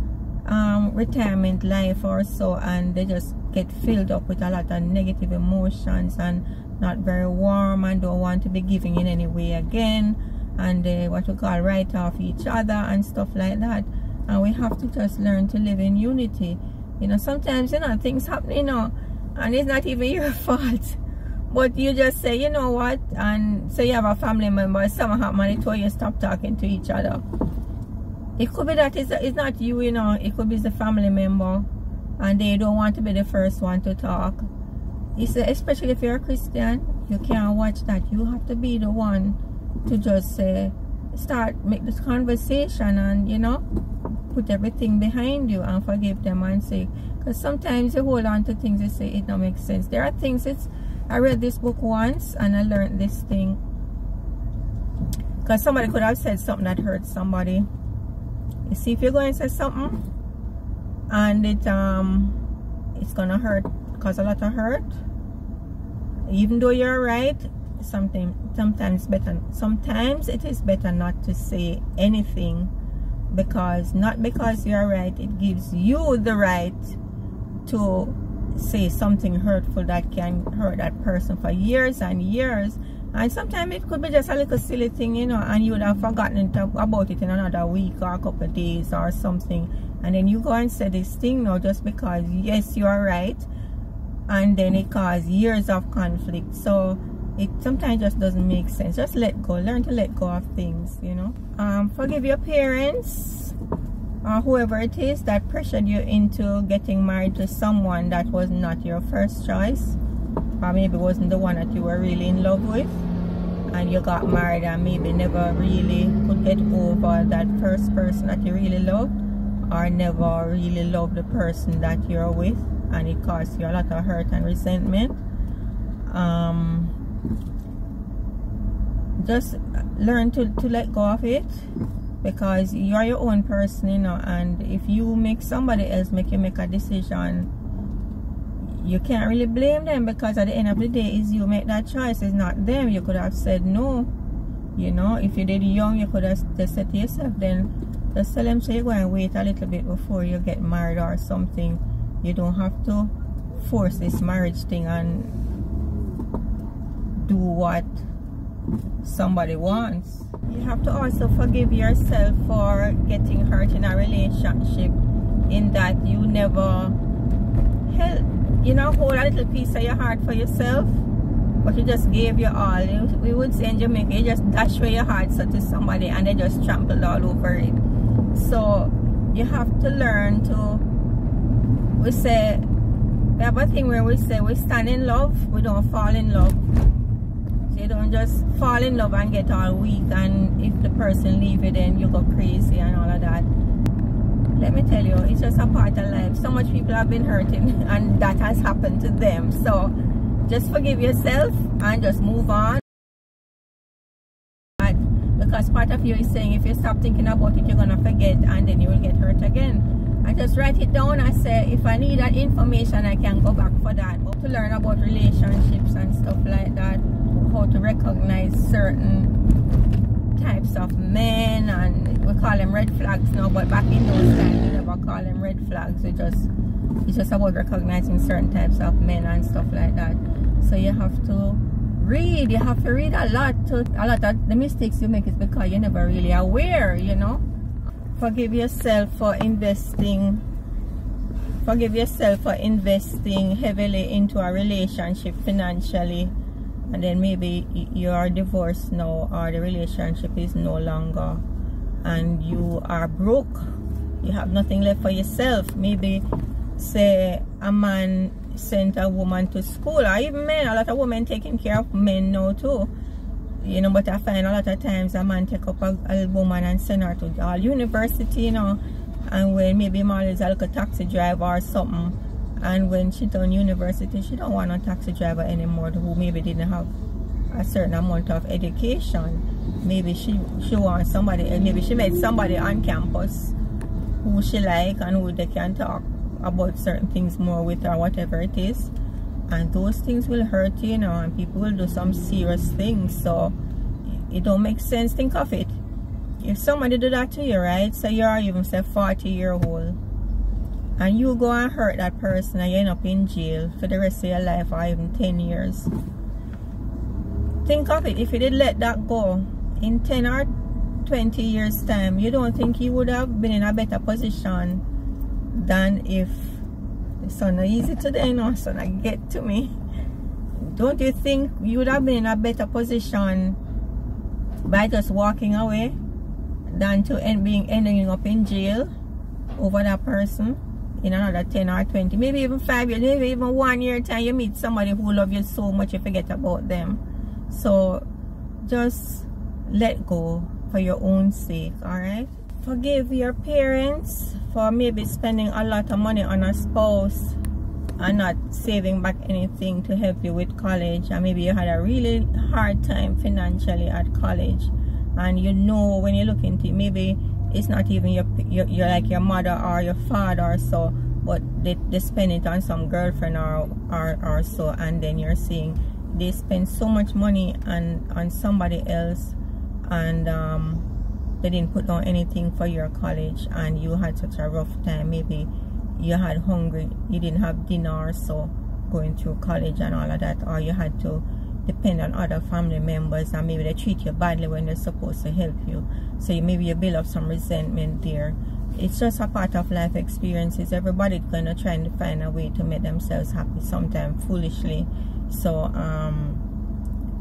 retirement life or so, and they just get filled up with a lot of negative emotions and not very warm, and don't want to be giving in any way again, and they what we call write off each other and stuff like that. And we have to just learn to live in unity. You know, sometimes, you know, things happen, you know, and it's not even your fault, but you just say, you know what, and so you have a family member, something happened, and you stop talking to each other. It could be that it's not you, you know, it could be the family member, and they don't want to be the first one to talk. It's, especially if you're a Christian, you can't watch that. You have to be the one to just say, start, make this conversation, and, you know, put everything behind you and forgive them and say, because sometimes you hold on to things and say, it don't make sense. There are things, I read this book once and I learned this thing, because somebody could have said something that hurt somebody. You see, if you're going to say something and it's gonna hurt, cause a lot of hurt, even though you're right, sometimes it is better not to say anything, because not because you're right, it gives you the right to say something hurtful that can hurt that person for years and years. And sometimes it could be just a little silly thing, you know, and you would have forgotten about it in another week or a couple of days or something, and then you go and say this thing now just because, yes, you are right, and then it causes years of conflict. So it sometimes just doesn't make sense. Just let go. Learn to let go of things, you know. Forgive your parents or whoever it is that pressured you into getting married to someone that was not your first choice, or maybe wasn't the one that you were really in love with, and you got married and maybe never really could get over that first person that you really loved, or never really loved the person that you're with, and it caused you a lot of hurt and resentment. Just learn to let go of it, because you are your own person, you know, and if you make somebody else make a decision, you can't really blame them, because at the end of the day, is you make that choice, it's not them. You could have said no, you know. If you did young, you could have just said to yourself, then just tell them, so you go and wait a little bit before you get married or something. You don't have to force this marriage thing and do what somebody wants. You have to also forgive yourself for getting hurt in a relationship, in that you never held, you know, hold a little piece of your heart for yourself, but you just gave your all. We would say in Jamaica, you just dash away your heart to somebody and they just trampled all over it. So you have to learn to, we say, we have a thing where we say we stand in love, we don't fall in love. So you don't just fall in love and get all weak, and if the person leaves you, then you go crazy and all of that. Let me tell you, it's just a part of life. So much people have been hurting and that has happened to them. So just forgive yourself and just move on. Because part of you is saying if you stop thinking about it, you're going to forget and then you will get hurt again. I just write it down. I say, if I need that information, I can go back for that. How to learn about relationships and stuff like that. How to recognize certain types of men, and we call them red flags now. But back in those times, we never call them red flags. We just, it's just about recognizing certain types of men and stuff like that. So you have to read. You have to read a lot. A lot of the mistakes you make is because you're never really aware, you know. Forgive yourself for investing. Forgive yourself for investing heavily into a relationship financially, and then maybe you are divorced now, or the relationship is no longer, and you are broke. You have nothing left for yourself. Maybe, say, a man sent a woman to school, or even men. A lot of women taking care of men now too. You know, but I find a lot of times a man take up a woman and send her to all university, you know, and when maybe Molly is like a taxi driver or something, and when she done university, she don't want a taxi driver anymore who maybe didn't have a certain amount of education. Maybe she wants somebody, maybe she met somebody on campus who she like and who they can talk about certain things more with, or whatever it is. And those things will hurt, you know, and people will do some serious things. So it don't make sense. Think of it. If somebody do that to you, right? So you're even, say, 40-year-old, and you go and hurt that person, and you end up in jail for the rest of your life, or even 10 years. Think of it. If you did let that go, in 10 or 20 years' time, you don't think you would have been in a better position than if... So not easy today, no, so not get to me. Don't you think you would have been in a better position by just walking away than to ending up in jail over that person in another 10 or 20, maybe even 5 years, maybe even 1 year time? You meet somebody who loves you so much you forget about them. So just let go for your own sake, all right? Forgive your parents for maybe spending a lot of money on a spouse and not saving back anything to help you with college, and maybe you had a really hard time financially at college, and you know when you look into it, maybe it's not even your like your mother or your father or so, but they spend it on some girlfriend or so, and then you're seeing they spend so much money on somebody else, and they didn't put down anything for your college, and you had such a rough time. Maybe you had hungry, you didn't have dinner, so going through college and all of that, or you had to depend on other family members, and maybe they treat you badly when they're supposed to help you. So maybe you build up some resentment there. It's just a part of life experiences. Everybody's gonna try and find a way to make themselves happy, sometimes foolishly. So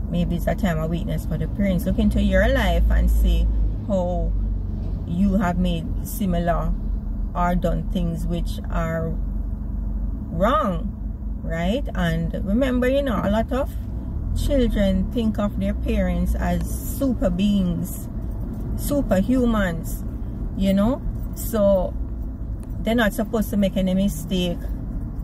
maybe it's a time of weakness for the parents. Look into your life and see how you have made similar or done things which are wrong, right? And remember, you know, a lot of children think of their parents as super beings, superhumans, you know, so they're not supposed to make any mistake,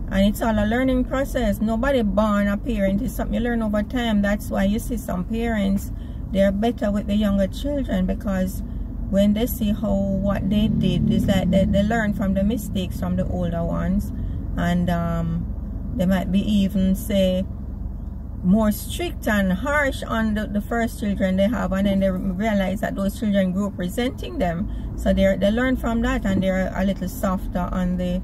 and it's all a learning process. Nobody born a parent. Is something you learn over time. That's why you see some parents, they're better with the younger children, because when they see how what they did, it's like they learn from the mistakes from the older ones, and they might be even, say, more strict and harsh on the first children they have, and then they realize that those children grew up resenting them, so they learn from that, and they're a little softer on the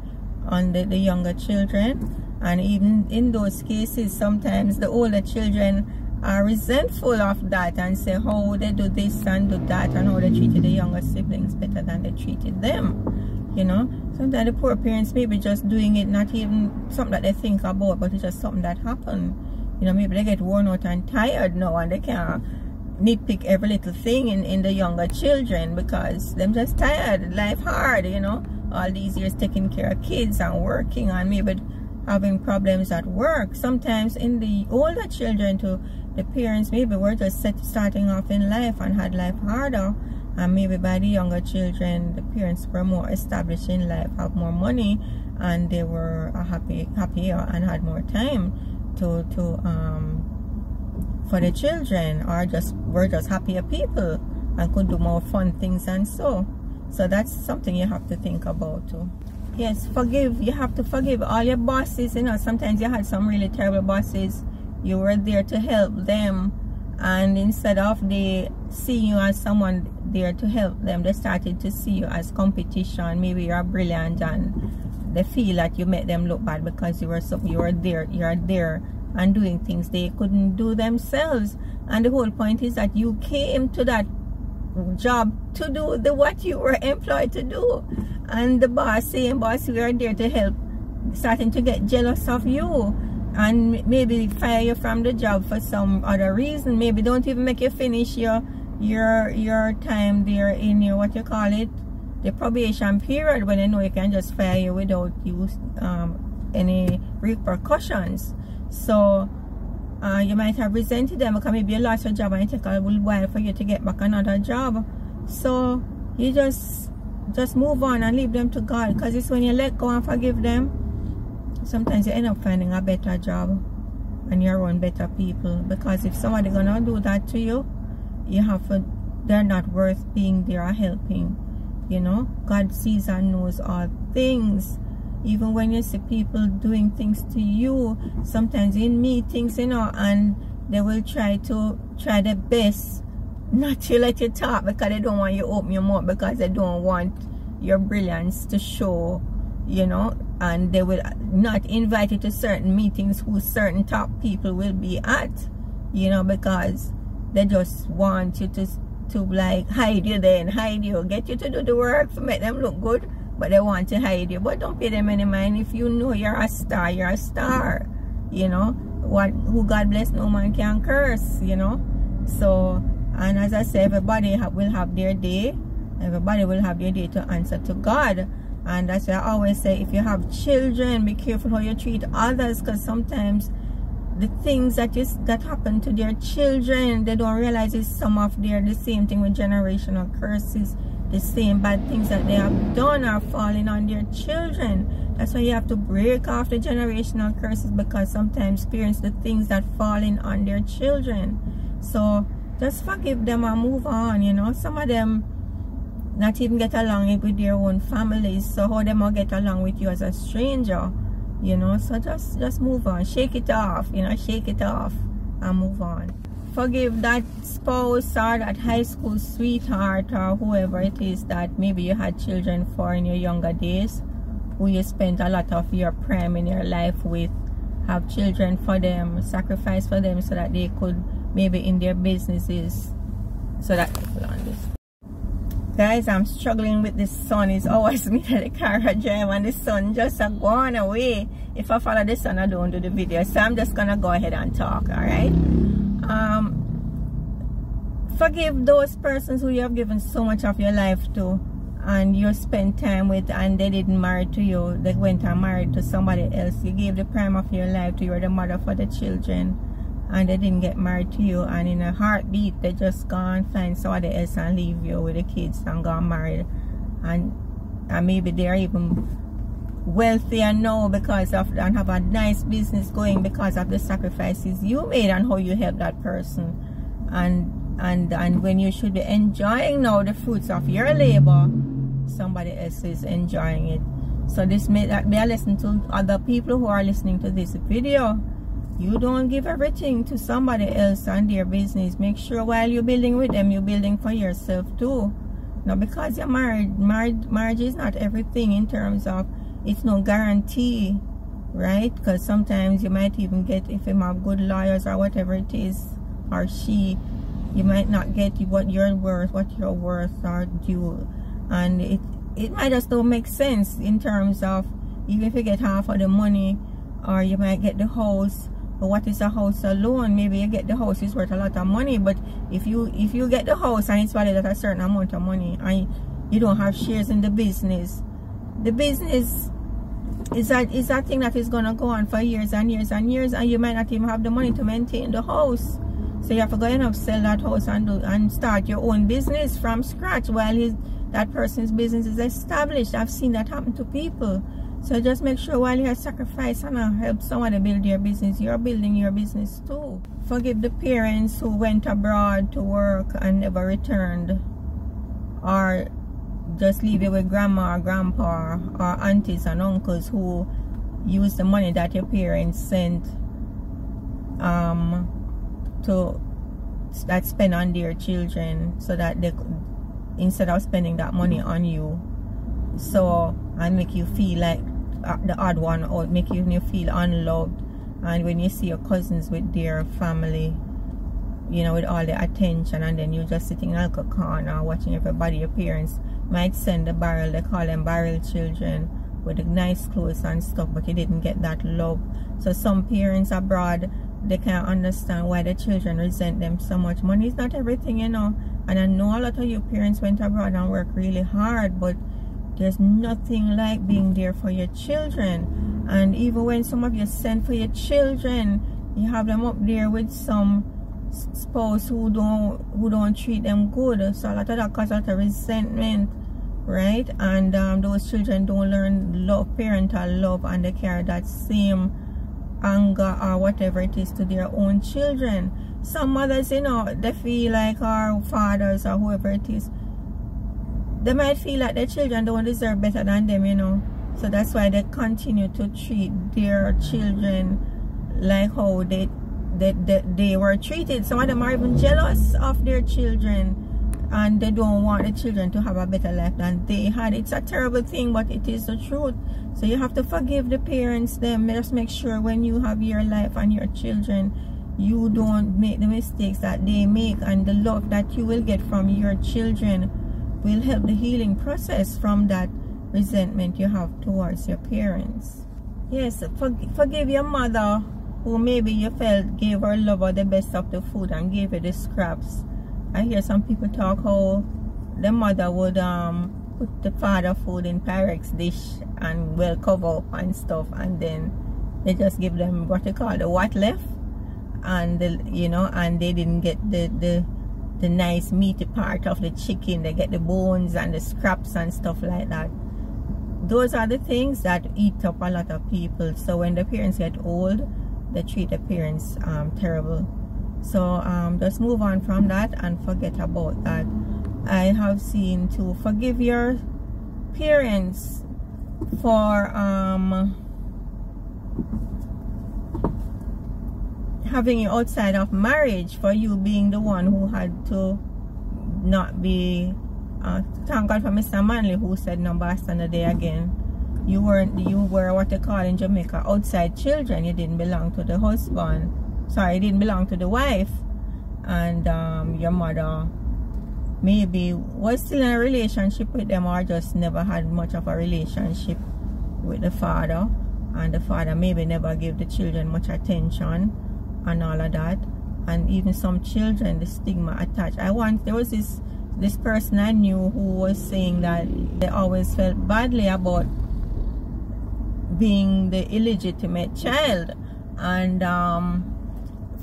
younger children. And even in those cases, sometimes the older children are resentful of that and say how they do this and do that and how they treated the younger siblings better than they treated them, you know. Sometimes the poor parents maybe just doing it, not even something that they think about, but it's just something that happened, you know. Maybe they get worn out and tired now and they can't nitpick every little thing in the younger children because they're just tired, life hard, you know, all these years taking care of kids and working and maybe having problems at work. Sometimes in the older children too, the parents maybe were just starting off in life and had life harder, and maybe by the younger children the parents were more established in life, have more money, and they were happier and had more time for the children, or just were just happier people and could do more fun things and so that's something you have to think about too. Yes, forgive. You have to forgive all your bosses. You know, sometimes you had some really terrible bosses, you were there to help them, and instead of they seeing you as someone there to help them, they started to see you as competition. Maybe you're brilliant and they feel that you made them look bad because you were there and doing things they couldn't do themselves. And the whole point is that you came to that job to do what you were employed to do, and the boss we are there to help, starting to get jealous of you and maybe fire you from the job for some other reason. Maybe don't even make you finish your time there in your, what you call it, the probation period, when they know you can just fire you without any repercussions. So you might have resented them because maybe you lost your job and it took a little while for you to get back another job. So you just move on and leave them to God, because it's when you let go and forgive them, sometimes you end up finding a better job and you're around better people. Because if somebody gonna do that to you, they're not worth being there or helping, you know. God sees and knows all things. Even when you see people doing things to you, sometimes in meetings, you know, and they will try their best not to let you talk because they don't want you open your mouth, because they don't want your brilliance to show, you know. And they will not invite you to certain meetings who certain top people will be at, you know, because they just want you to like hide you there and hide you, get you to do the work to make them look good, but they want to hide you. But don't pay them any mind. If you know you're a star, you're a star, you know. Who God bless, no man can curse, you know. So, and as I say, everybody will have their day. Everybody will have their day to answer to God. And that's why I always say, if you have children, be careful how you treat others, because sometimes the things that happen to their children, they don't realize it's the same thing with generational curses. The same bad things that they have done are falling on their children. That's why you have to break off the generational curses, because sometimes parents do things that falling on their children. So just forgive them and move on, you know. Some of them not even get along with their own families, so how them all get along with you as a stranger, you know. So just move on, shake it off, you know, shake it off and move on. Forgive that spouse or that high school sweetheart or whoever it is that maybe you had children for in your younger days, who you spent a lot of your prime in your life with. Have children for them, sacrifice for them, so that they could maybe in their businesses, so that people on this. Guys, I'm struggling with the sun. It's always me that the car I drive and the sun just gone away. If I follow the sun, I don't do the video, so I'm just gonna go ahead and talk. All right. Forgive those persons who you have given so much of your life to and you spent time with, and they didn't marry to you, they went and married to somebody else. You gave the prime of your life to, you were the mother for the children, and they didn't get married to you, and in a heartbeat they just gone find somebody else and leave you with the kids and gone married, and maybe they're even wealthier now because of, and have a nice business going because of the sacrifices you made and how you helped that person, and when you should be enjoying now the fruits of your labor, somebody else is enjoying it. So this may be a lesson to other people who are listening to this video. You don't give everything to somebody else and their business. Make sure while you're building with them, you're building for yourself too. Now, because you're marriage is not everything, in terms of it's no guarantee, right? Because sometimes you might even get, if you have good lawyers or whatever it is, or she, you might not get what you're worth, what your worth are due, and it might just don't make sense in terms of, even if you get half of the money, or you might get the house. But what is a house alone? Maybe you get the house, it's worth a lot of money, but if you get the house and it's valued at a certain amount of money, and you don't have shares in the business, the business is that thing that is gonna go on for years and years and years, and you might not even have the money to maintain the house. So you have to go and sell that house and start your own business from scratch while that person's business is established. I've seen that happen to people. So just make sure while you're sacrificing and help somebody build their business, you're building your business too. Forgive the parents who went abroad to work and never returned, or just leave it with grandma or grandpa or aunties and uncles who use the money that your parents sent that spend on their children, so that they, instead of spending that money on you, so and make you feel like the odd one out, make you feel unloved. And when you see your cousins with their family, you know, with all the attention, and then you're just sitting like a corner watching everybody. Your parents might send the barrel, they call them barrel children, with the nice clothes and stuff, but you didn't get that love. So some parents abroad, they can't understand why the children resent them so much. Money is not everything, you know, and I know a lot of you parents went abroad and worked really hard, but there's nothing like being there for your children. And even when some of you send for your children, you have them up there with some spouse who don't treat them good. So a lot of that causes a lot of resentment, right? And those children don't learn love, parental love, and they carry that same anger or whatever it is to their own children. Some mothers, you know, they feel like, our fathers or whoever it is, they might feel like their children don't deserve better than them, you know. So that's why they continue to treat their children like how they were treated. Some of them are even jealous of their children, and they don't want the children to have a better life than they had. It's a terrible thing, but it is the truth. So you have to forgive the parents them. Just make sure when you have your life and your children, you don't make the mistakes that they make, and the love that you will get from your children will help the healing process from that resentment you have towards your parents. Yes, forgive your mother, who maybe you felt gave her lover the best of the food and gave her the scraps. I hear some people talk how the mother would put the father food in Pyrex dish and well cover up and stuff, and then they just give them what they call the what left, and you know, and they didn't get the nice meaty part of the chicken. They get the bones and the scraps and stuff like that. Those are the things that eat up a lot of people. So when the parents get old, they treat the parents terrible. So just move on from that and forget about that. I have seen to forgive your parents for having you outside of marriage, for you being the one who had to not be thank God for Mr. Manley, who said no bastard a day again. You were what they call in Jamaica outside children. You didn't belong to the husband. Sorry, you didn't belong to the wife. And your mother maybe was still in a relationship with them, or just never had much of a relationship with the father. And the father maybe never gave the children much attention and all of that. And even some children, the stigma attached. There was this person I knew who was saying that they always felt badly about being the illegitimate child, and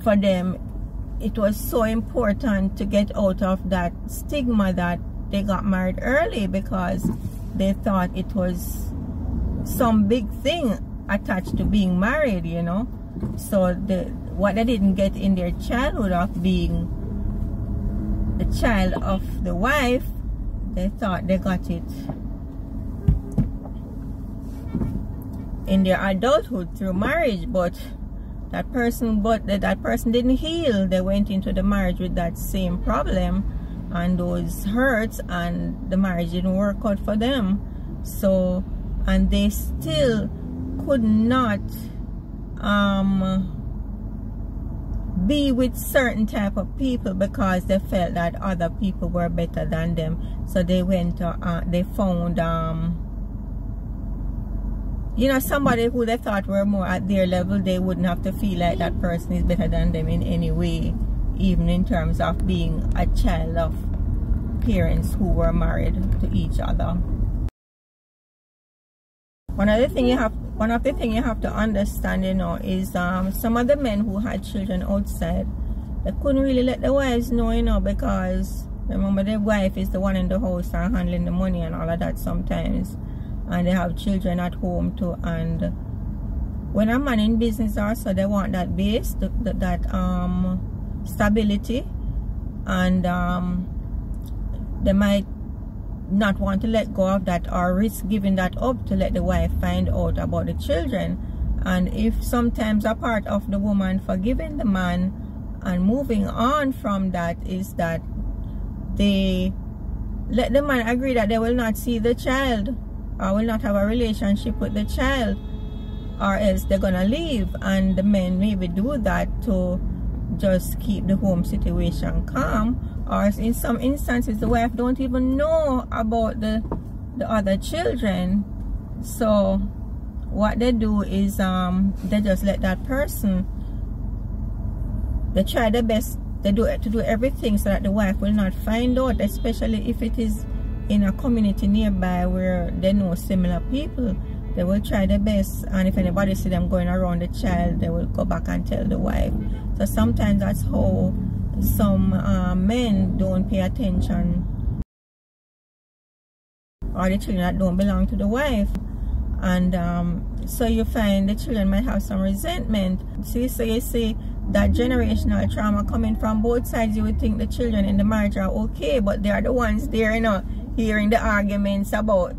for them it was so important to get out of that stigma that they got married early, because they thought it was some big thing attached to being married, you know. So what they didn't get in their childhood of being the child of the wife, they thought they got it in their adulthood through marriage. But that person didn't heal. They went into the marriage with that same problem and those hurts, and the marriage didn't work out for them. So, and they still could not be with certain type of people because they felt that other people were better than them. So they went to, they found, you know, somebody who they thought were more at their level. They wouldn't have to feel like that person is better than them in any way, even in terms of being a child of parents who were married to each other. One of the things you have to understand, you know, is some of the men who had children outside, they couldn't really let their wives know, you know, because remember their wife is the one in the house and handling the money and all of that sometimes, and they have children at home too. And when a man in business also, they want that base, that stability, and they might not want to let go of that or risk giving that up to let the wife find out about the children. And if sometimes a part of the woman forgiving the man and moving on from that is that they let the man agree that they will not see the child or will not have a relationship with the child, or else they're gonna leave. And the men maybe do that to just keep the home situation calm. Or in some instances, the wife don't even know about the other children. So what they do is they just let that person, they try their best, they do it to do everything so that the wife will not find out, especially if it is in a community nearby where they know similar people. They will try their best, and if anybody see them going around the child, they will go back and tell the wife. So sometimes that's how some men don't pay attention, or the children that don't belong to the wife. And so you find the children might have some resentment. See, so you see that generational trauma coming from both sides. You would think the children in the marriage are okay, but they are the ones there, you know, hearing the arguments about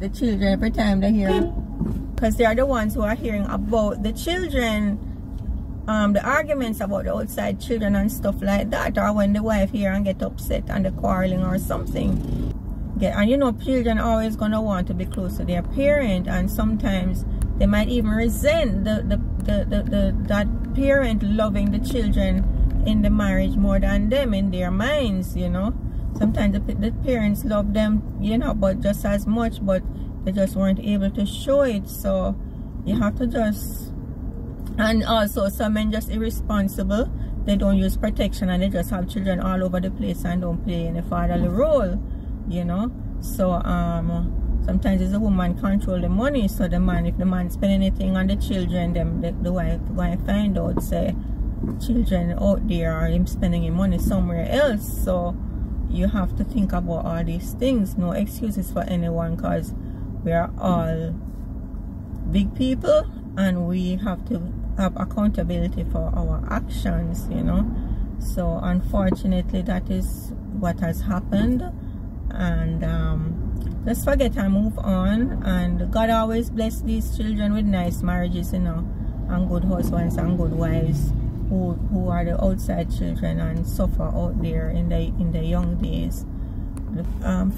the children every time they hear them, because they are the ones who are hearing about the children, the arguments about the outside children and stuff like that. Or when the wife here and get upset and the quarreling or something, and you know, children are always gonna want to be close to their parent, and sometimes they might even resent that parent loving the children in the marriage more than them in their minds, you know. Sometimes the parents love them, you know, but just as much, but they just weren't able to show it. So you have to just. And also some men just irresponsible, they don't use protection and they just have children all over the place and don't play any fatherly role, you know. So sometimes it's a woman control the money, so the man, if the man spend anything on the children, then the wife going to find out, say children out there or him spending his money somewhere else. So you have to think about all these things. No excuses for anyone, because we are all big people and we have to have accountability for our actions, you know. So unfortunately that is what has happened. And let's forget and move on. And God always bless these children with nice marriages, you know, and good husbands and good wives who are the outside children and suffer out there in the young days.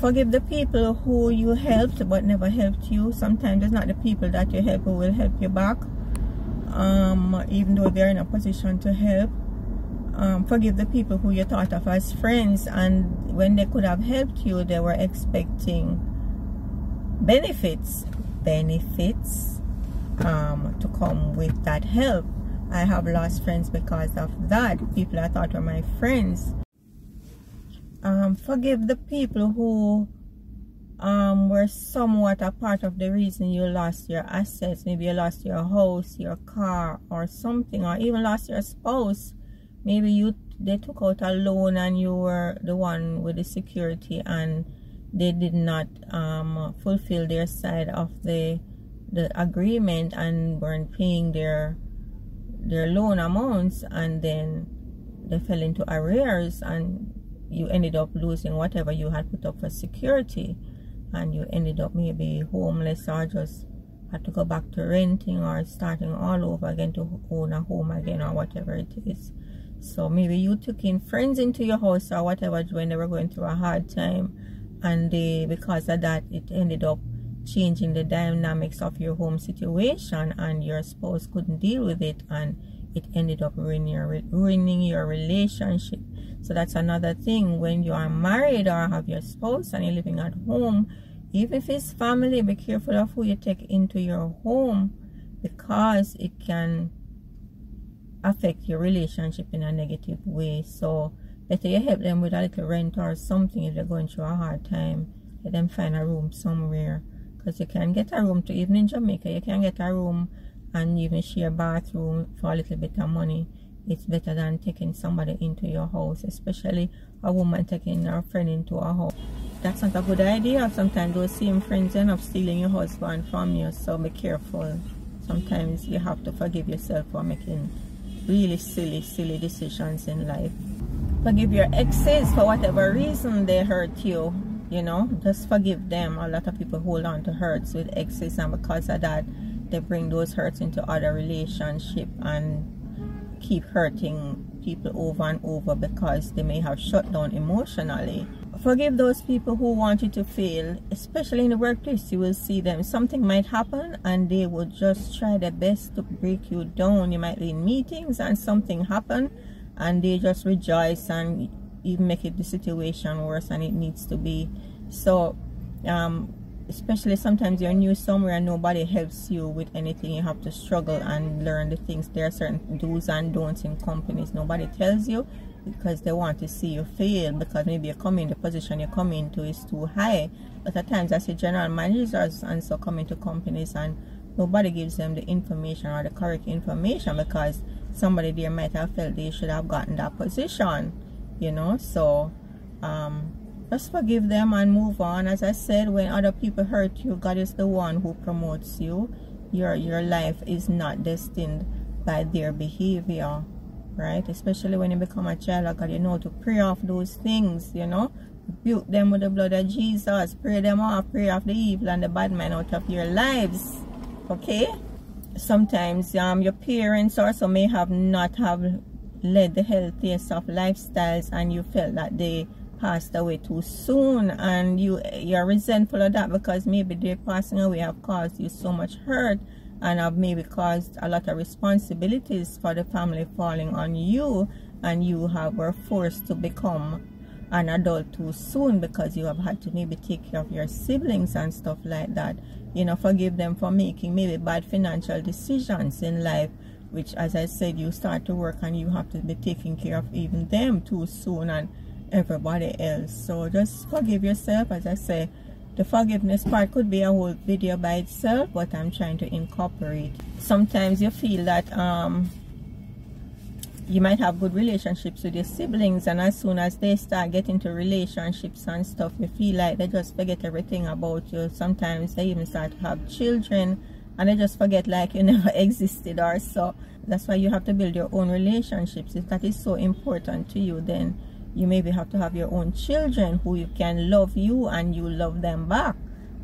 Forgive the people who you helped but never helped you. Sometimes it's not the people that you help who will help you back, even though they're in a position to help. Forgive the people who you thought of as friends, and when they could have helped you, they were expecting benefits to come with that help. I have lost friends because of that. People I thought were my friends. Forgive the people who were somewhat a part of the reason you lost your assets. Maybe you lost your house, your car, or something, or even lost your spouse. Maybe they took out a loan and you were the one with the security, and they did not fulfill their side of the agreement and weren't paying their loan amounts, and then they fell into arrears, and you ended up losing whatever you had put up for security, and you ended up maybe homeless or just had to go back to renting or starting all over again to own a home again or whatever it is. So maybe you took in friends into your house or whatever when they were going through a hard time, and because of that it ended up changing the dynamics of your home situation, and your spouse couldn't deal with it, and it ended up ruining your relationship. So that's another thing. When you are married or have your spouse and you're living at home, even if it's family, be careful of who you take into your home, because it can affect your relationship in a negative way. So better you help them with a little rent or something if they're going through a hard time. Let them find a room somewhere, because you can get a room to, even in Jamaica, you can get a room and even share a bathroom for a little bit of money. It's better than taking somebody into your house, especially a woman taking her friend into a house. That's not a good idea. Sometimes those same friends end up stealing your husband from you, so be careful. Sometimes you have to forgive yourself for making really silly decisions in life. Forgive your exes for whatever reason they hurt you, you know, just forgive them. A lot of people hold on to hurts with exes, and because of that they bring those hurts into other relationships and keep hurting people over and over because they may have shut down emotionally. Forgive those people who want you to fail, especially in the workplace. You will see them, something might happen and they will just try their best to break you down. You might be in meetings and something happen and they just rejoice and even make it the situation worse than it needs to be. So especially sometimes you're new somewhere and nobody helps you with anything. You have to struggle and learn the things. There are certain do's and don'ts in companies nobody tells you, because they want to see you fail, because maybe you come in, the position you come into is too high. But at times I see general managers and so come into companies and nobody gives them the information or the correct information, because somebody there might have felt they should have gotten that position, you know. So just forgive them and move on. As I said, when other people hurt you, God is the one who promotes you. Your life is not destined by their behavior, right? Especially when you become a child of God, you know to pray off those things, you know. Rebuke them with the blood of Jesus. Pray them off. Pray off the evil and the bad man out of your lives. Okay? Sometimes your parents also may have not have led the healthiest of lifestyles, and you felt that they passed away too soon, and you're resentful of that, because maybe their passing away have caused you so much hurt and have maybe caused a lot of responsibilities for the family falling on you, and you were forced to become an adult too soon because you have had to maybe take care of your siblings and stuff like that. You know, forgive them for making maybe bad financial decisions in life, which, as I said, you start to work and you have to be taking care of even them too soon and everybody else. So just forgive yourself. As I say, the forgiveness part could be a whole video by itself, but I'm trying to incorporate. Sometimes you feel that you might have good relationships with your siblings, and as soon as they start getting into relationships and stuff, you feel like they just forget everything about you. Sometimes they even start to have children and they just forget like you never existed or so. That's why you have to build your own relationships. If that is so important to you, then you maybe have to have your own children who you can love you and you love them back,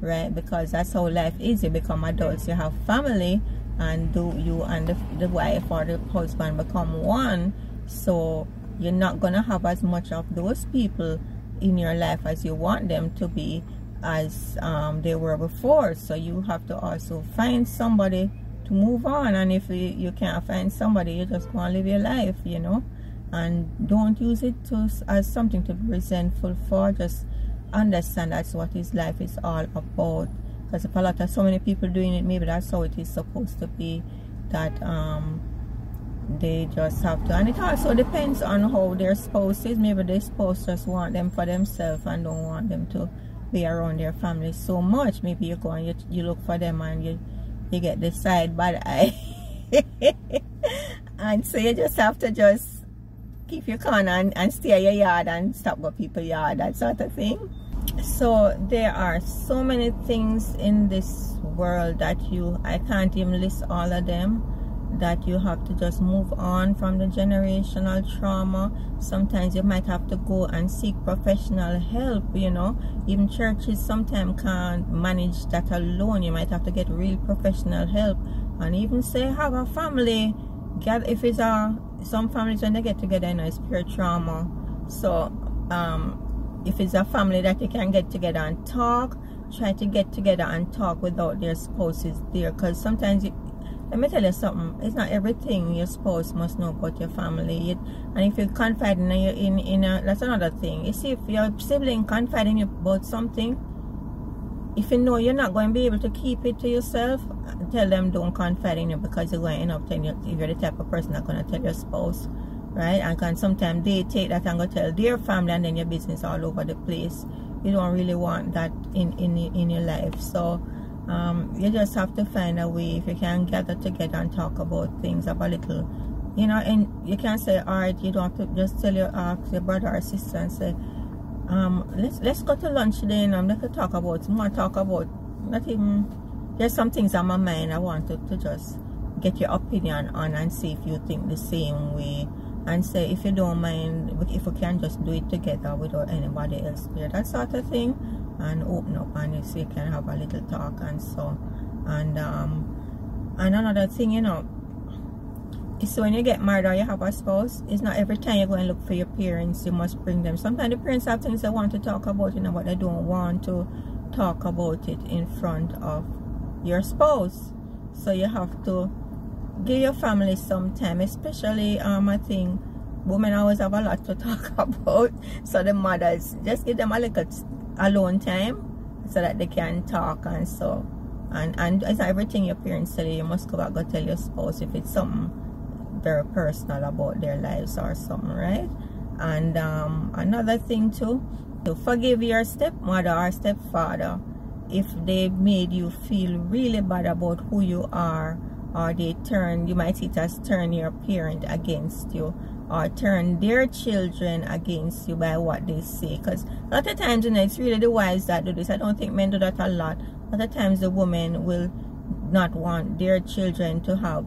right? Because that's how life is. You become adults, you have family, and you and the wife or the husband become one. So you're not gonna have as much of those people in your life as you want them to be, as they were before. So you have to also find somebody to move on, and if you can't find somebody, you just gonna live your life, you know. And don't use it as something to be resentful for. Just understand that's what his life is all about. Because if a lot of so many people doing it, maybe that's how it is supposed to be, that they just have to. And it also depends on how their spouse is. Maybe their spouse just want them for themselves and don't want them to be around their family so much. Maybe you go and you look for them and you get the side bad eye. And so you just have to just keep your corner and stay at your yard and stop with people's yard, that sort of thing. So there are so many things in this world that I can't even list all of them, that you have to just move on from the generational trauma. Sometimes you might have to go and seek professional help, you know. Even churches sometimes can't manage that alone. You might have to get real professional help, and even say have a family gather. If it's some families, when they get together, you know, it's pure trauma. So if it's a family that you can get together and talk, try to get together and talk without their spouses there, because sometimes Let me tell you something. It's not everything your spouse must know about your family. And if you confide in that's another thing. You see, if your sibling confide in you about something, if you know you're not going to be able to keep it to yourself, tell them don't confide in you, because you're going to end up telling you, if you're the type of person that's going to tell your spouse, right? And can sometimes they take that and go tell their family, and then your business all over the place. You don't really want that in your life. So you just have to find a way, if you can gather together and talk about things, about little, you know. And you can say, all right, you don't have to just tell your brother or sister and say, let's go to lunch today, and let's talk about, not even, there's some things on my mind I wanted to just get your opinion on and see if you think the same way. And say, if you don't mind, if we can just do it together without anybody else there, that sort of thing. And open up, and you see, you can have a little talk and so. And another thing, you know, is when you get married or you have a spouse, it's not every time you go and look for your parents, you must bring them. Sometimes the parents have things they want to talk about, you know, but they don't want to talk about it in front of your spouse. So you have to give your family some time, especially I think women always have a lot to talk about. So the mothers, just give them a little alone time so that they can talk and so. And it's not everything your parents tell you, you must go back and tell your spouse if it's something very personal about their lives or something, right? And another thing too, to forgive your stepmother or stepfather if they made you feel really bad about who you are, or they turn, you might see it as turn your parent against you, or turn their children against you by what they say. Because a lot of times, you know, it's really the wives that do this. I don't think men do that a lot. A lot of times the women will not want their children to have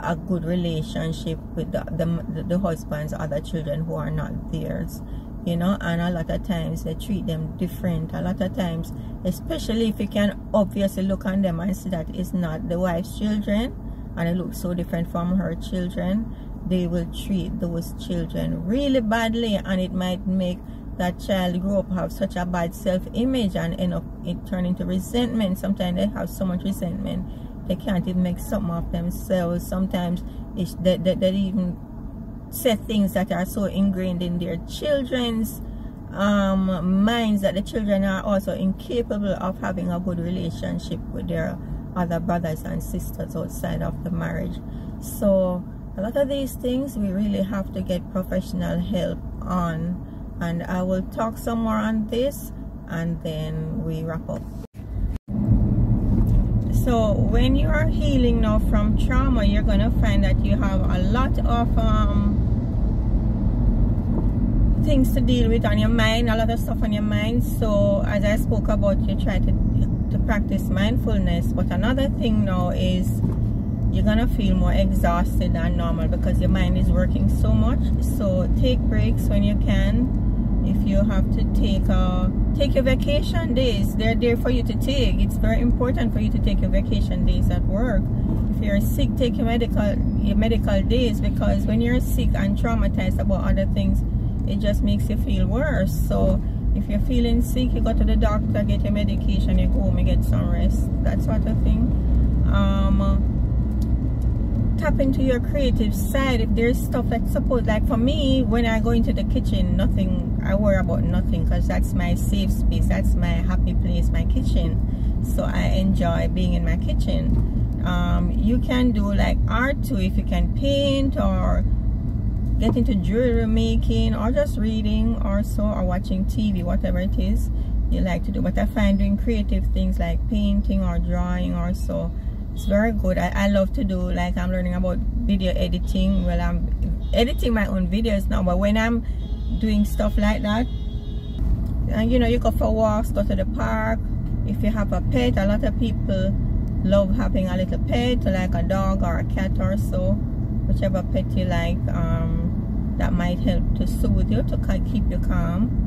a good relationship with the husband's other children who are not theirs, you know. And a lot of times they treat them different. A lot of times, especially if you can obviously look on them and see that it's not the wife's children, and it looks so different from her children, they will treat those children really badly, and it might make that child grow up, have such a bad self-image, and end up it turn into resentment. Sometimes they have so much resentment they can't even make something of themselves. Sometimes it's they even say things that are so ingrained in their children's minds that the children are also incapable of having a good relationship with their other brothers and sisters outside of the marriage. So a lot of these things we really have to get professional help on, and I will talk some more on this and then we wrap up. So when you are healing now from trauma, you're going to find that you have a lot of things to deal with on your mind, a lot of stuff on your mind. So as I spoke about, you try to practice mindfulness. But another thing now is you're gonna feel more exhausted than normal because your mind is working so much. So take breaks when you can. If you have to take your vacation days, they're there for you to take. It's very important for you to take your vacation days at work. If you're sick, take your medical days, because when you're sick and traumatized about other things, it just makes you feel worse. So if you're feeling sick, you go to the doctor, get your medication, you go home, you get some rest, that sort of thing. Tap into your creative side. If there's stuff that's supposed, like for me, when I go into the kitchen, nothing, I worry about nothing, because that's my safe space, that's my happy place, my kitchen. So I enjoy being in my kitchen. You can do like art too, if you can paint or get into jewelry making, or just reading or so, or watching TV, whatever it is you like to do. But I find doing creative things like painting or drawing or so, it's very good. I love to do, like, I'm learning about video editing. Well, I'm editing my own videos now, but when I'm doing stuff like that, and you know, you go for walks, go to the park. If you have a pet, a lot of people love having a little pet, like a dog or a cat or so, whichever pet you like. That might help to soothe you, to keep you calm.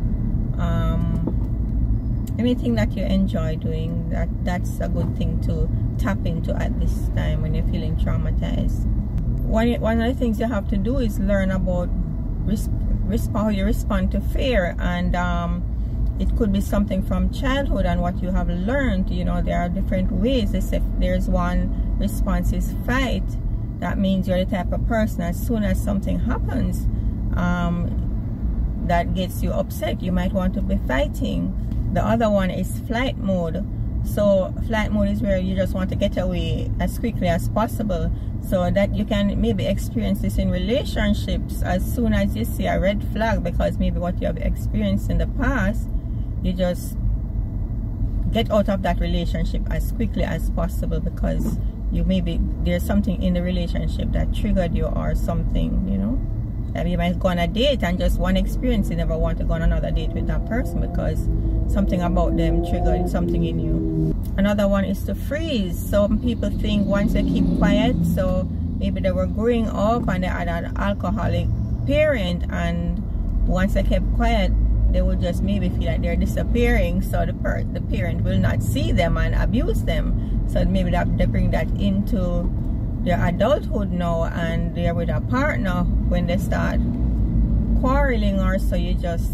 Anything that you enjoy doing, that's a good thing to tap into at this time when you're feeling traumatized. One of the things you have to do is learn about how you respond to fear, and it could be something from childhood and what you have learned. You know, there are different ways. There's one response is fight, that means you're the type of person, as soon as something happens that gets you upset, you might want to be fighting. The other one is flight mode. So flight mode is where you just want to get away as quickly as possible. So that you can maybe experience this in relationships. As soon as you see a red flag, because maybe what you have experienced in the past, you just get out of that relationship as quickly as possible, because you maybe there's something in the relationship that triggered you or something, you know. You might go on a date and just one experience, you never want to go on another date with that person because something about them triggered something in you. Another one is to freeze. Some people think once they keep quiet, so maybe they were growing up and they had an alcoholic parent, and once they kept quiet, they would just maybe feel like they're disappearing, so the parent will not see them and abuse them. So maybe they bring that into their adulthood now, and they're with a partner when they start quarreling, or so you just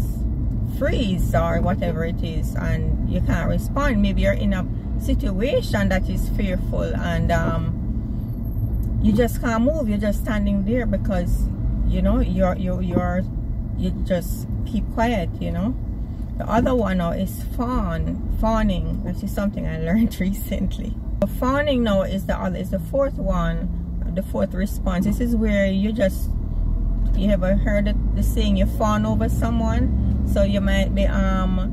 freeze or whatever it is, and you can't respond. Maybe you're in a situation that is fearful, and you just can't move. You're just standing there because you know you just keep quiet, you know. The other one now is fawning. That is something I learned recently. So fawning now is the fourth one, the fourth response. This is where you just, you ever heard the saying, you fawn over someone? So you might be,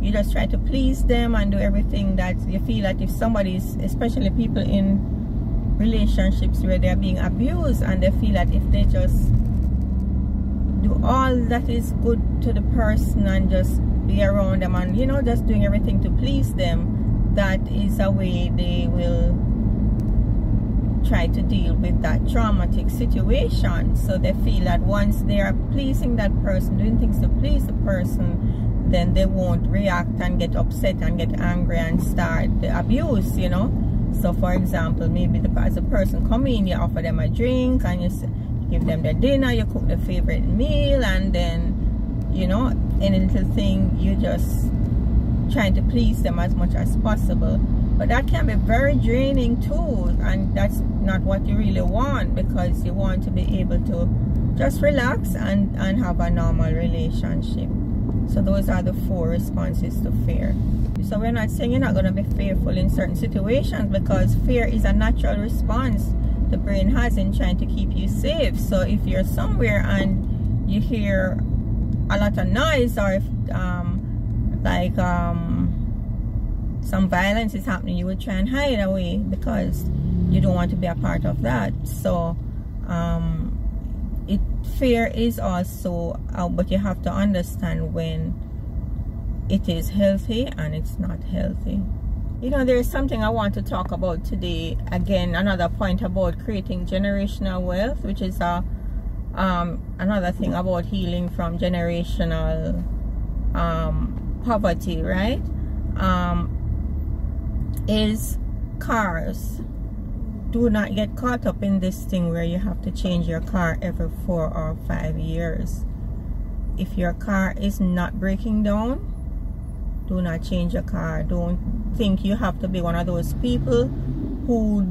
you just try to please them and do everything that you feel like if somebody's, especially people in relationships where they're being abused, and they feel that if they just do all that is good to the person and just be around them and, you know, just doing everything to please them, that is a way they will try to deal with that traumatic situation. So they feel that once they are pleasing that person, doing things to please the person, then they won't react and get upset and get angry and start the abuse, you know. So for example, maybe as a person come in, you offer them a drink and you say, give them their dinner, you cook their favorite meal, and then, you know, any little thing, you just trying to please them as much as possible. But that can be very draining too, and that's not what you really want, because you want to be able to just relax and have a normal relationship. So those are the four responses to fear. So we're not saying you're not going to be fearful in certain situations, because fear is a natural response the brain has in trying to keep you safe. So if you're somewhere and you hear a lot of noise, or if some violence is happening, you would try and hide away because you don't want to be a part of that. So fear is also but you have to understand when it is healthy and it's not healthy. You know, there's something I want to talk about today. Again, another point about creating generational wealth, which is another thing about healing from generational poverty, right? Is cars. Do not get caught up in this thing where you have to change your car every 4 or 5 years. If your car is not breaking down, do not change your car. Don't think you have to be one of those people who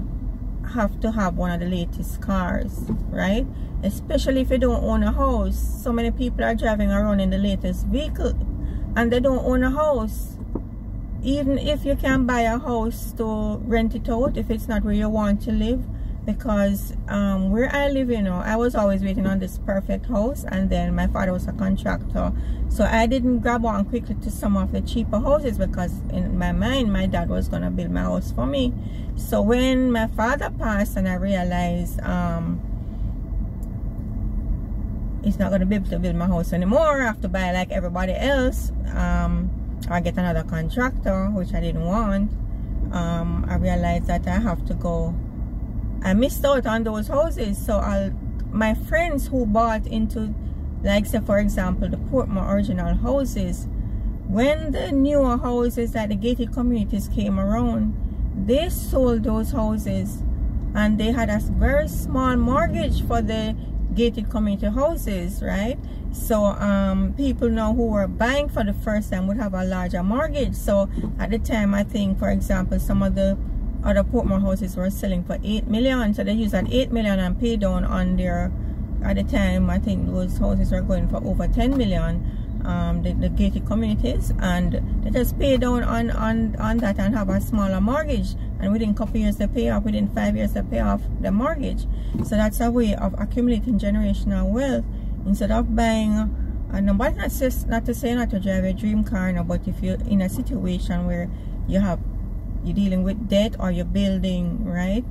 have to have one of the latest cars, right? Especially if you don't own a house. So many people are driving around in the latest vehicle and they don't own a house. Even if you can buy a house to rent it out, if it's not where you want to live. Because where I live, you know, I was always waiting on this perfect house, and then my father was a contractor, so I didn't grab on quickly to some of the cheaper houses, because in my mind my dad was gonna build my house for me. So when my father passed and I realized he's not gonna be able to build my house anymore, I have to buy like everybody else, or get another contractor, which I didn't want, I realized that I have to go. I missed out on those houses. So my friends who bought into, like, say for example, the Portmore original houses, when the newer houses that the gated communities came around, they sold those houses and they had a very small mortgage for the gated community houses, right? So people now who were buying for the first time would have a larger mortgage. So at the time, I think, for example, some of the other Portmore houses were selling for 8 million, so they used that 8 million and pay down on their, at the time I think those houses were going for over 10 million, the gated communities, and they just pay down on that and have a smaller mortgage, and within a couple years they pay off, within 5 years they pay off the mortgage. So that's a way of accumulating generational wealth instead of buying. And nobody, not to say not to drive a dream car, no, but if you're in a situation where you're dealing with debt or you're building, right?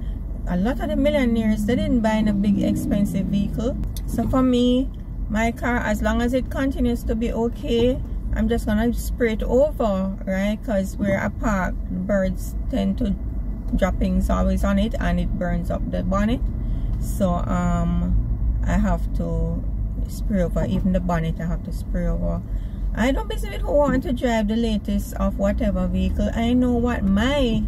A lot of the millionaires, they didn't buy a big expensive vehicle. So for me, my car, as long as it continues to be okay, I'm just gonna spray it over, right? Because where I park, birds tend to droppings always on it, and it burns up the bonnet. So I have to spray over, even the bonnet I have to spray over. I don't basically want to drive the latest of whatever vehicle. I know what my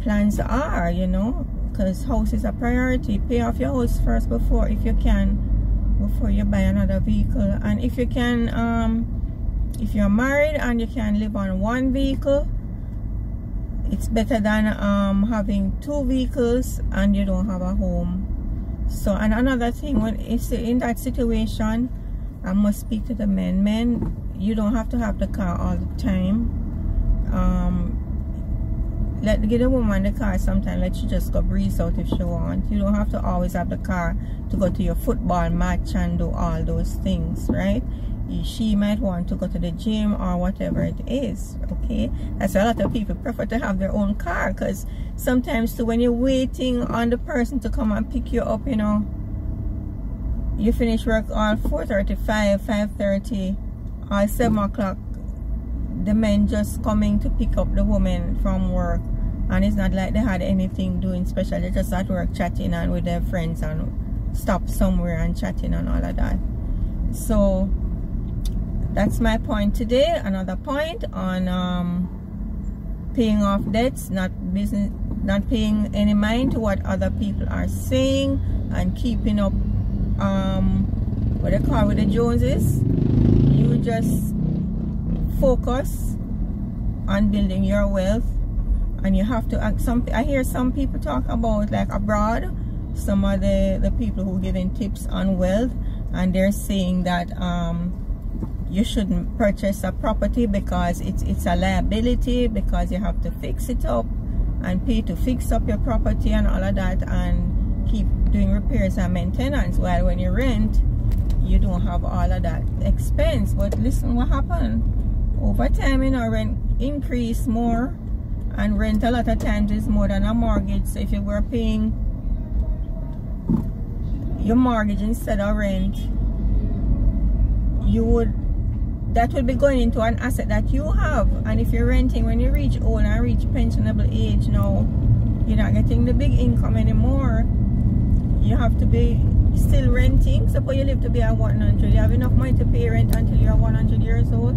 plans are, you know, because house is a priority. Pay off your house first before, if you can, before you buy another vehicle. And if you can, if you're married and you can live on one vehicle, it's better than having two vehicles and you don't have a home. So, and another thing, when it's in that situation, I must speak to the men. Men, you don't have to have the car all the time. Get a woman the car sometimes. Let you just go breeze out if she wants. You don't have to always have the car to go to your football match and do all those things, right? She might want to go to the gym or whatever it is, okay? That's why a lot of people prefer to have their own car, because sometimes too, when you're waiting on the person to come and pick you up, you know, you finish work on 4:35, 5:30 or 7 o'clock. The men just coming to pick up the woman from work, and it's not like they had anything doing special. They just at work chatting and with their friends and stop somewhere and chatting and all of that. So that's my point today. Another point on paying off debts, not paying any mind to what other people are saying, and keeping up what they call with the Joneses. You just focus on building your wealth, and you have to act. I hear some people talk about, like abroad, some of the people who are giving tips on wealth, and they're saying that you shouldn't purchase a property because it's a liability, because you have to fix it up and pay to fix up your property and all of that, and keep doing repairs and maintenance, while when you rent you don't have all of that expense. But listen what happened over time, you know, rent increase more, and rent a lot of times is more than a mortgage. So if you were paying your mortgage instead of rent, that would be going into an asset that you have. And if you're renting, when you reach old and reach pensionable age now, you're not getting the big income anymore. You have to be still renting. Suppose you live to be at 100, you have enough money to pay rent until you're 100 years old.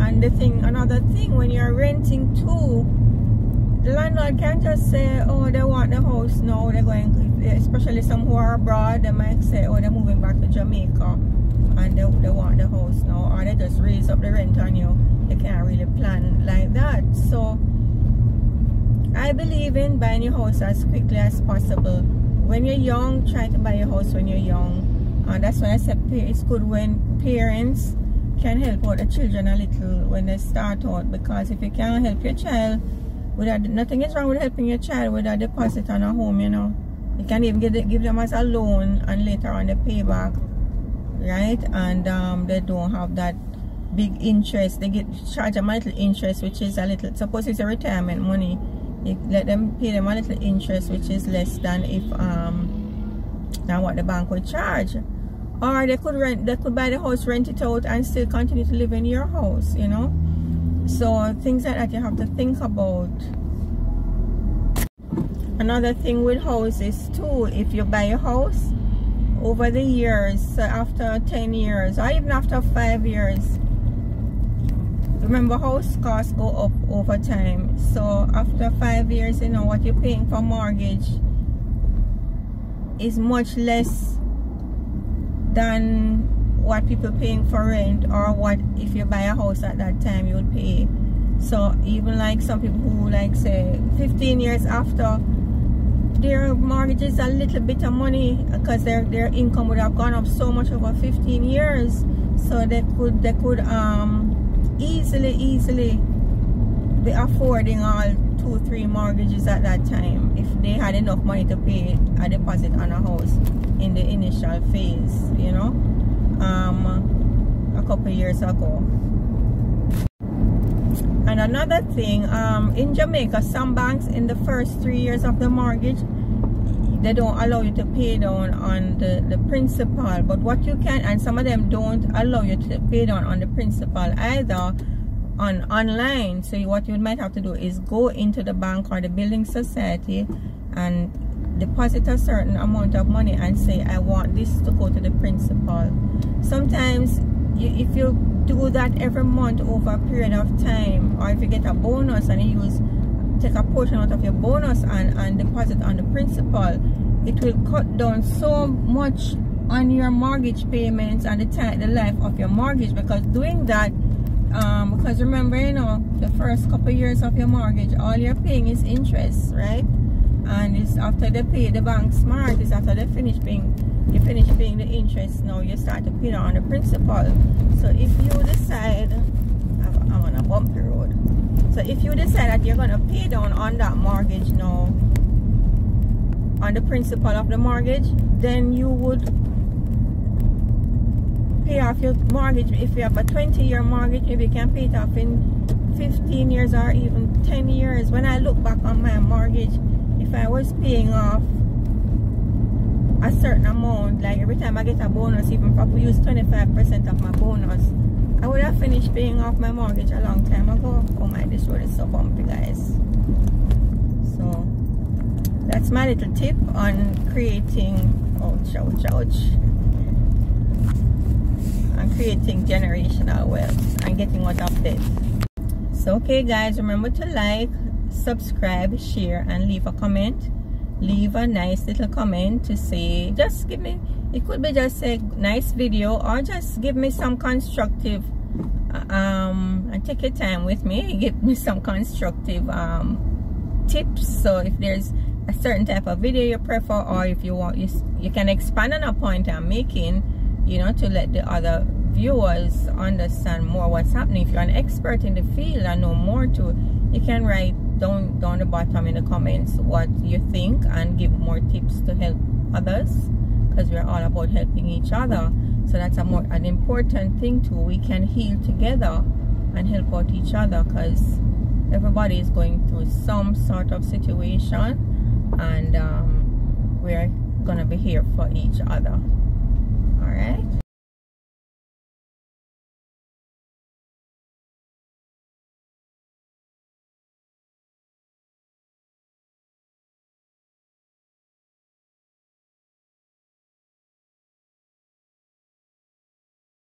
And another thing, when you're renting too, the landlord can't just say, oh, they want the house now, they're going, especially some who are abroad, they might say, oh, they're moving back to Jamaica, and they want the house now, or they just raise up the rent on you. You can't really plan like that. So I believe in buying your house as quickly as possible. When you're young, try to buy your house when you're young. And that's why I said it's good when parents can help out the children a little when they start out, because if you can't help your child without, nothing is wrong with helping your child with a deposit on a home, you know. You can even give them as a loan, and later on they pay back, right? And they don't have that big interest. They charge them a little interest, which is a little, suppose it's a retirement money, you let them pay them a little interest, which is less than if than what the bank would charge. Or they could buy the house, rent it out, and still continue to live in your house, you know. So things like that you have to think about. Another thing with houses too, if you buy a house, over the years, after 10 years or even after 5 years, remember house costs go up over time. So after 5 years, you know, what you're paying for mortgage is much less than what people paying for rent, or what if you buy a house at that time you would pay. So even like some people who like say 15 years after their mortgages, a little bit of money, because their income would have gone up so much over 15 years, so they could easily be affording all 2-3 mortgages at that time if they had enough money to pay a deposit on a house in the initial phase, you know, a couple years ago. And another thing, in Jamaica, some banks in the first 3 years of the mortgage, they don't allow you to pay down on the principal. But what you can, and some of them don't allow you to pay down on the principal either on online. So what you might have to do is go into the bank or the building society and deposit a certain amount of money and say, I want this to go to the principal. Sometimes if you do that every month over a period of time, or if you get a bonus and you take a portion out of your bonus and deposit on the principal, it will cut down so much on your mortgage payments and the life of your mortgage. Because doing that, because remember, you know, the first couple years of your mortgage, all you're paying is interest, right? And it's after they pay the bank smart, it's after they finish paying the interest, now you start to pay on the principal. So if you decide, I'm on a bumpy road, so if you decide that you're going to pay down on that mortgage now, on the principal of the mortgage, then you would pay off your mortgage. If you have a 20-year mortgage, if you can pay it off in 15 years or even 10 years. When I look back on my mortgage, if I was paying off a certain amount, like every time I get a bonus, even if I could use 25% of my bonus, I would have finished paying off my mortgage a long time ago. Oh my, this road is so bumpy, guys. So that's my little tip on creating, ouch, ouch, ouch, on creating generational wealth and getting out of debt. So okay guys, remember to like, subscribe, share, and leave a comment. Leave a nice little comment to say, just give me, it could be just a nice video, or just give me some constructive and take your time with me, give me some constructive tips. So if there's a certain type of video you prefer, or if you want, you can expand on a point I'm making, you know, to let the other viewers understand more what's happening. If you're an expert in the field and know more to, you can write down the bottom in the comments what you think and give more tips to help others, because we're all about helping each other. So that's an important thing too. We can heal together and help out each other, because everybody is going through some sort of situation, and we're gonna be here for each other. All right.